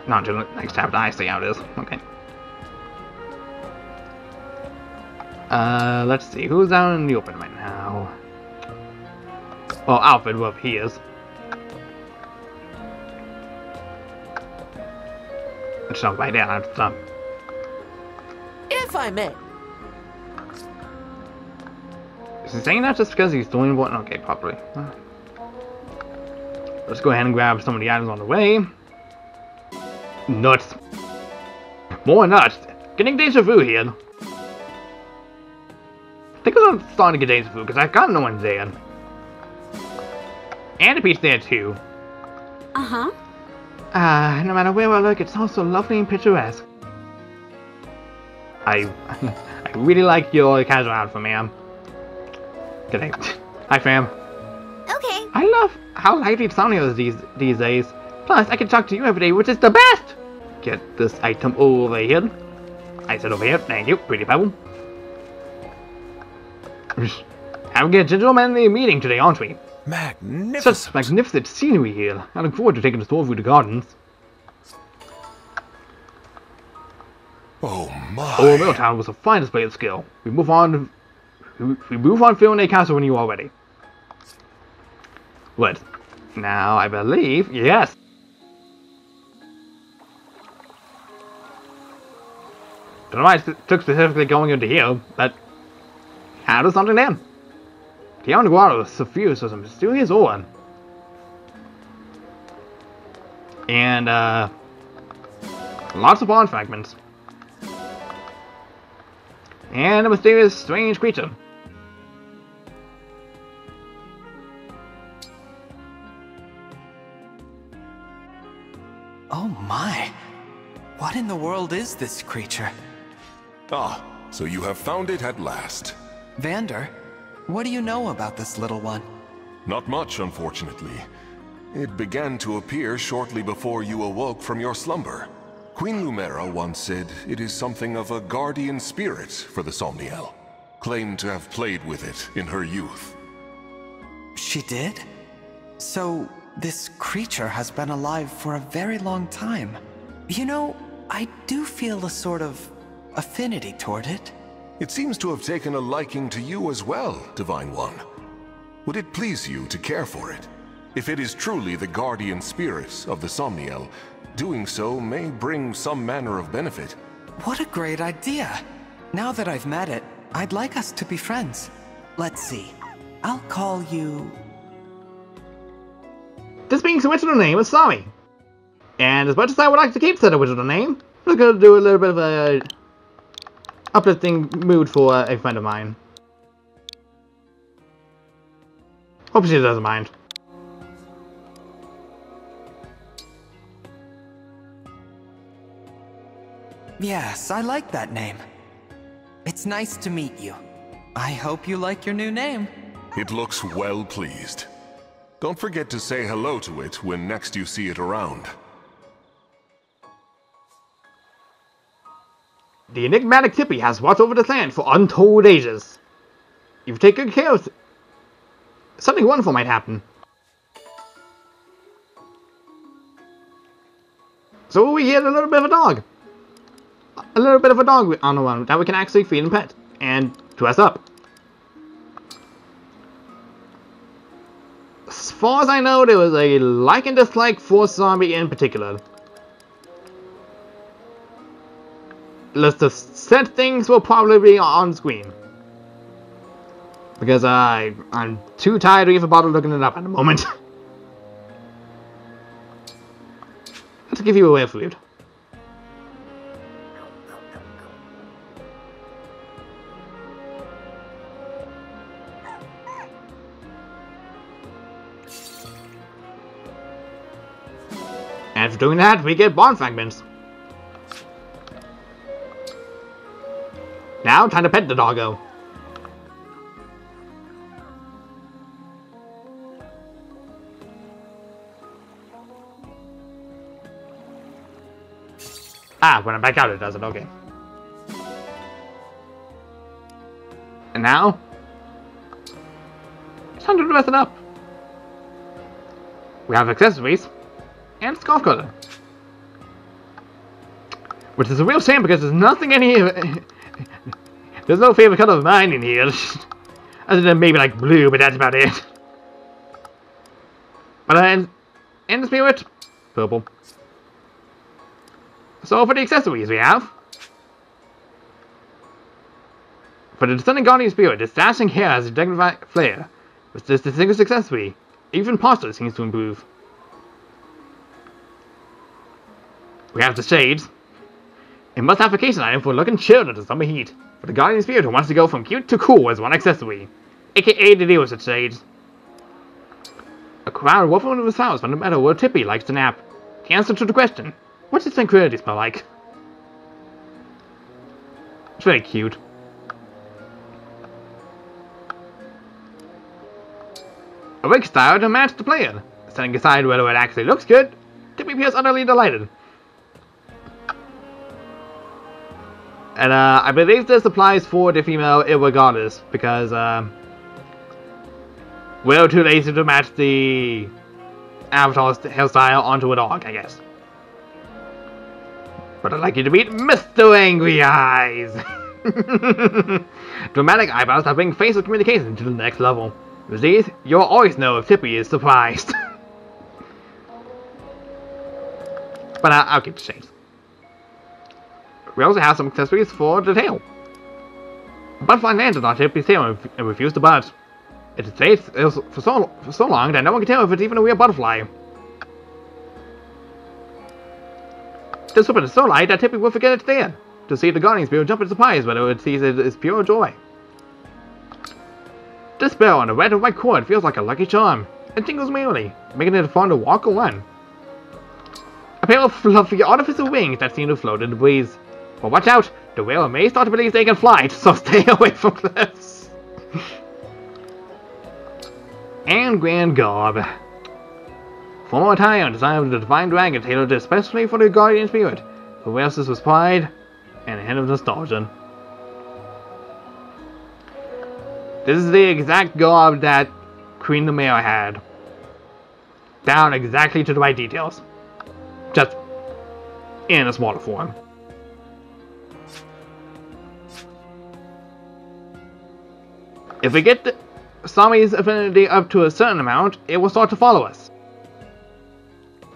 Not until the next chapter. I see how it is. Okay. Uh, let's see who's out in the open right now. Well, Alfred, wherever he is. It's not right there, it's not. If I may. Is he saying that just because he's doing what? Okay, probably. Let's go ahead and grab some of the items on the way. Nuts. More nuts. Getting deja vu here. I think I'm starting to get deja vu because I got no one there. And a peach there too. Uh-huh. Ah, uh, no matter where I look, it's all so lovely and picturesque. I I really like your casual outfit, ma'am. Good day. Hi, fam. Okay. I love how lively Somniel is these, these days. Plus, I can talk to you every day, which is the best! Get this item over here. I said over here. Thank you. Pretty pebble. Having a gentlemanly meeting today, aren't we? Magnificent. Such magnificent scenery here. I look forward to taking a tour through the gardens. Oh my! Oh, Milltown was a fine display of skill. We move on. We move on, Firene Castle when you are ready. What? Now I believe yes. Don't know why it took specifically going into here, but how does something end? The underwater was suffused with a mysterious ore. And, uh... lots of bond fragments. And a mysterious, strange creature. Oh my! What in the world is this creature? Ah, so you have found it at last. Vander? What do you know about this little one? Not much, unfortunately. It began to appear shortly before you awoke from your slumber. Queen Lumera once said it is something of a guardian spirit for the Somniel. Claimed to have played with it in her youth. She did? So this creature has been alive for a very long time. You know, I do feel a sort of affinity toward it. It seems to have taken a liking to you as well, Divine One. Would it please you to care for it? If it is truly the guardian spirit of the Somniel, doing so may bring some manner of benefit. What a great idea! Now that I've met it, I'd like us to be friends. Let's see. I'll call you... This being the original name is Sami. And as much as I would like to keep that original name, I'm going to do a little bit of a uplifting mood for a friend of mine. Hope she doesn't mind. Yes, I like that name. It's nice to meet you. I hope you like your new name. It looks well pleased. Don't forget to say hello to it when next you see it around. The enigmatic Tippi has watched over this land for untold ages. You've taken care of it. Something wonderful might happen. So we get a little bit of a dog. A little bit of a dog on the run that we can actually feed and pet and dress up. As far as I know, there was a like and dislike for Zombie in particular. Let's just set things will probably be on screen. Because I, I'm too tired to even bother looking it up at the moment. Let's give you away food. And for doing that, we get bond fragments. Now, time to pet the doggo. Ah, when I'm back out, it does it. Okay. And now, it's time to dress it up. We have accessories and scarf color, which is a real shame because there's nothing in here. There's no favorite color of mine in here, other than maybe like blue, but that's about it. But then, in the spirit, purple. So for the accessories we have, for the Descending Guardian Spirit, its dashing hair has a dignified flair. With this distinguished accessory, even posture seems to improve. We have the shades. A must-have vacation item for looking chilled at the summer heat. For the Guardian Spirit who wants to go from cute to cool as one accessory. A K A the Elios shades. A crowd woven with flowers from the meadow where Tippi likes to nap. The answer to the question, what does tranquility smell like? It's very cute. A wig style to match the player. Setting aside whether it actually looks good, Tippi appears utterly delighted. And uh, I believe this applies for the female irregardless, because uh, we're too lazy to match the avatar's hairstyle onto a dog, I guess. But I'd like you to meet Mister Angry Eyes! Dramatic eyebrows that bring facial communication to the next level. With these, you'll always know if Tippi is surprised. But I I'll keep the change. We also have some accessories for the tail. A butterfly landed on Tippi's tail and, and refused to budge. It stayed for so, for so long that no one could tell if it's even a real butterfly. This weapon is so light that Tippi will forget it's there. To see the Guardian Spirit jump in surprise whether it sees it is pure joy. This bell on a red and white cord feels like a lucky charm. It tingles merely, making it fun to walk or run. A pair of fluffy artificial wings that seem to float in the breeze. But watch out! The whale may start to believe they can fly, so stay away from cliffs! And Grand Garb. Formal attire designed with the Divine Dragon tailored especially for the Guardian Spirit, who wears this with pride and a hint of nostalgia. This is the exact garb that Queen Lumera had. Down exactly to the right details. Just in a smaller form. If we get Sami's affinity up to a certain amount, it will start to follow us.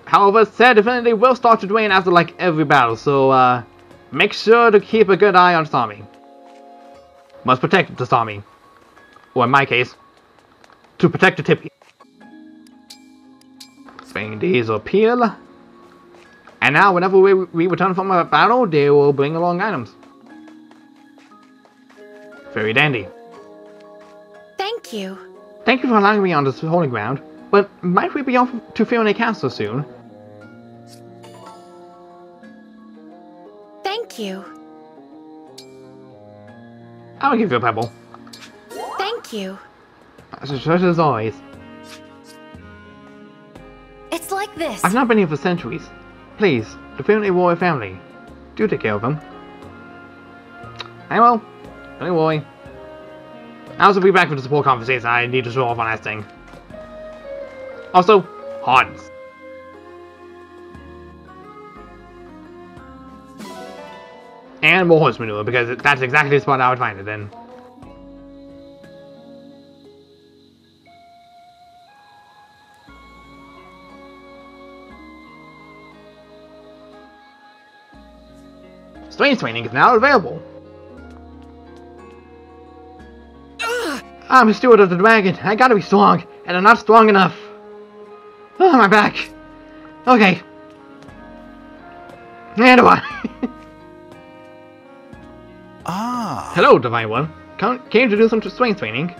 However, said affinity will start to drain after like every battle, so uh, make sure to keep a good eye on Sami. Must protect the Sami. Or in my case, to protect the Tippi. Spinning these or peel. And now whenever we, we return from a battle, they will bring along items. Very dandy. Thank you. Thank you for allowing me on this holy ground, but might we be off to Firene Castle soon? Thank you. I'll give you a pebble. Thank you. Just as always. It's like this. I've not been here for centuries. Please, the Firene royal family. Do take care of them. I will. Don't worry. I'll also be back for the support conversation. I need to show off on that thing. Also, Hans. And more horse manure, because that's exactly the spot I would find it in. Strange training is now available. Ugh. I'm a steward of the dragon. I gotta be strong, and I'm not strong enough. Oh, my back. Okay. And I. Ah. Hello, Divine One. Come, came to do some strength training.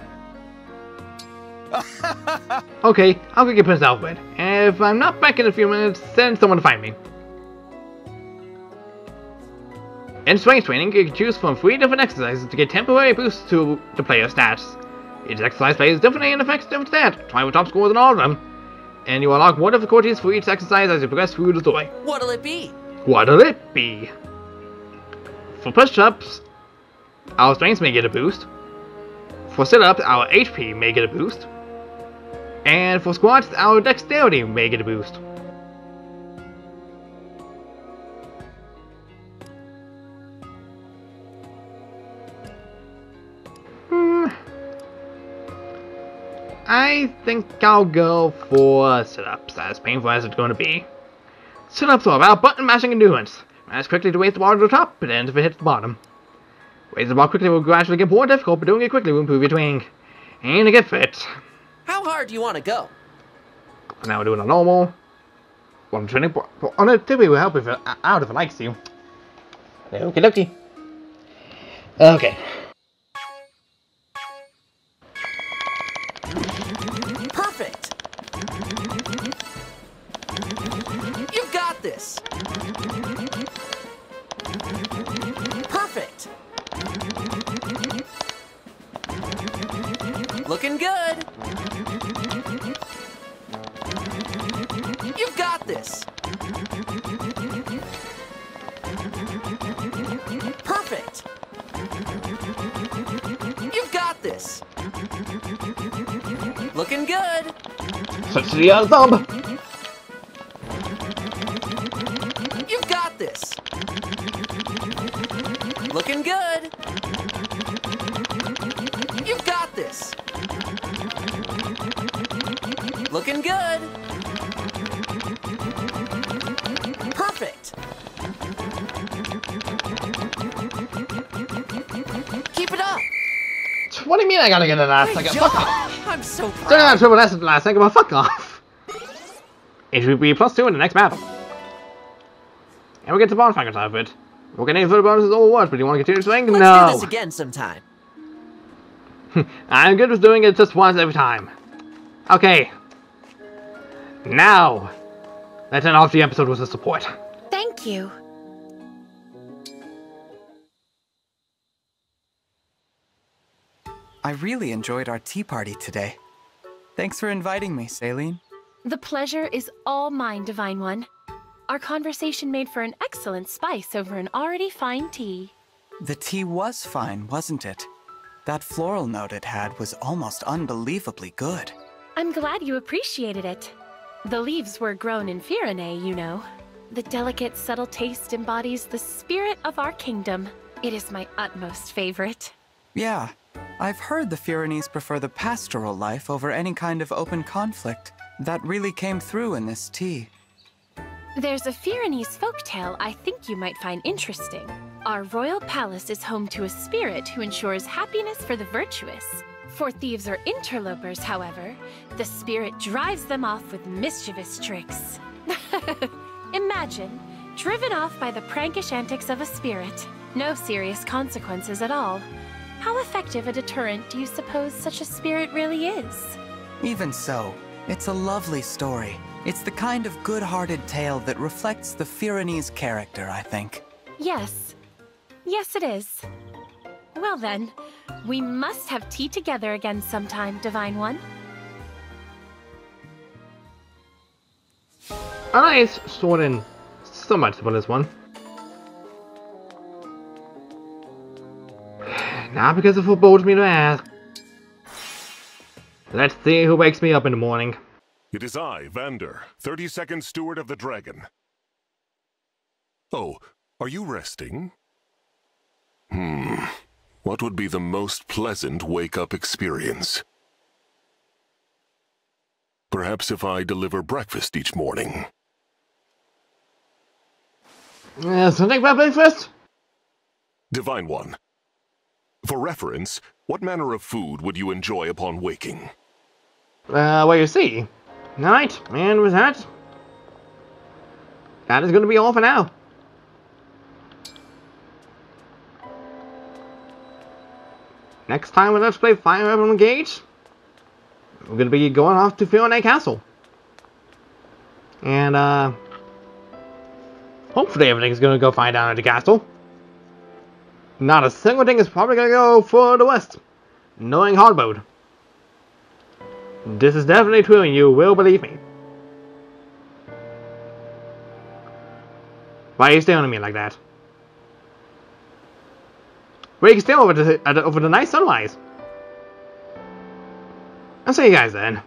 Okay, I'll go get Prince Alfred. If I'm not back in a few minutes, send someone to find me. In strength training, you can choose from three different exercises to get temporary boosts to the player's stats. Each exercise plays differently and affects different stats. Try with top scores in all of them. And you unlock more difficulties for each exercise as you progress through the story. What'll it be? What'll it be? For push-ups, our strength may get a boost. For sit-ups, our H P may get a boost. And for squats, our dexterity may get a boost. I think I'll go for sit-ups, as painful as it's going to be. Sit-ups are about button mashing endurance. Mash quickly to raise the bar to the top, but then if it hits the bottom. Raise the bar quickly will gradually get more difficult, but doing it quickly will improve your training. And to get fit. How hard do you want to go? Now we're doing a normal. Well, I'm training for, for on a Tippi will help if it, out if it likes you. Okie dokie. Okay. This. Perfect. Looking good. You've got this. Perfect. You've got this. Looking good. Such the old thumb. Looking good. You've got this. Looking good. Perfect. Keep it up. What do you mean I gotta get an ass? I got fuck off. I'm so proud. Don't have trouble with that last second, but fuck off. It should be plus two in the next battle. And we get the bonfire out of it. We're getting further bonuses or what? But do you want to continue swing? Let's no. Let's do this again sometime. I'm good with doing it just once every time. Okay. Now, let's end off the episode with the support. Thank you. I really enjoyed our tea party today. Thanks for inviting me, Saline. The pleasure is all mine, Divine One. Our conversation made for an excellent spice over an already fine tea. The tea was fine, wasn't it? That floral note it had was almost unbelievably good. I'm glad you appreciated it. The leaves were grown in Firene, you know. The delicate, subtle taste embodies the spirit of our kingdom. It is my utmost favorite. Yeah, I've heard the Firenese prefer the pastoral life over any kind of open conflict. That really came through in this tea. There's a Firenese folktale I think you might find interesting. Our royal palace is home to a spirit who ensures happiness for the virtuous. For thieves or interlopers, however, the spirit drives them off with mischievous tricks. Imagine, driven off by the prankish antics of a spirit. No serious consequences at all. How effective a deterrent do you suppose such a spirit really is? Even so, it's a lovely story. It's the kind of good-hearted tale that reflects the Firenese character, I think. Yes. Yes, it is. Well then, we must have tea together again sometime, Divine One. Eyes, sword, and so much about this one. Not because it forebodes me to ask. Let's see who wakes me up in the morning. It is I, Vander, thirty-second Steward of the Dragon. Oh, are you resting? Hmm. What would be the most pleasant wake-up experience? Perhaps if I deliver breakfast each morning. Uh, something about breakfast? Divine One. For reference, what manner of food would you enjoy upon waking? Uh, well, you see. Night, and with that, that is going to be all for now. Next time we let's play Fire Emblem Engage, we're going to be going off to Firene Castle. And, uh, hopefully everything's going to go fine down at the castle. Not a single thing is probably going to go for the west, knowing Hardbode. This is definitely true, and you will believe me. Why are you staring at me like that? We can stay over the, over the nice sunrise. I'll see you guys then.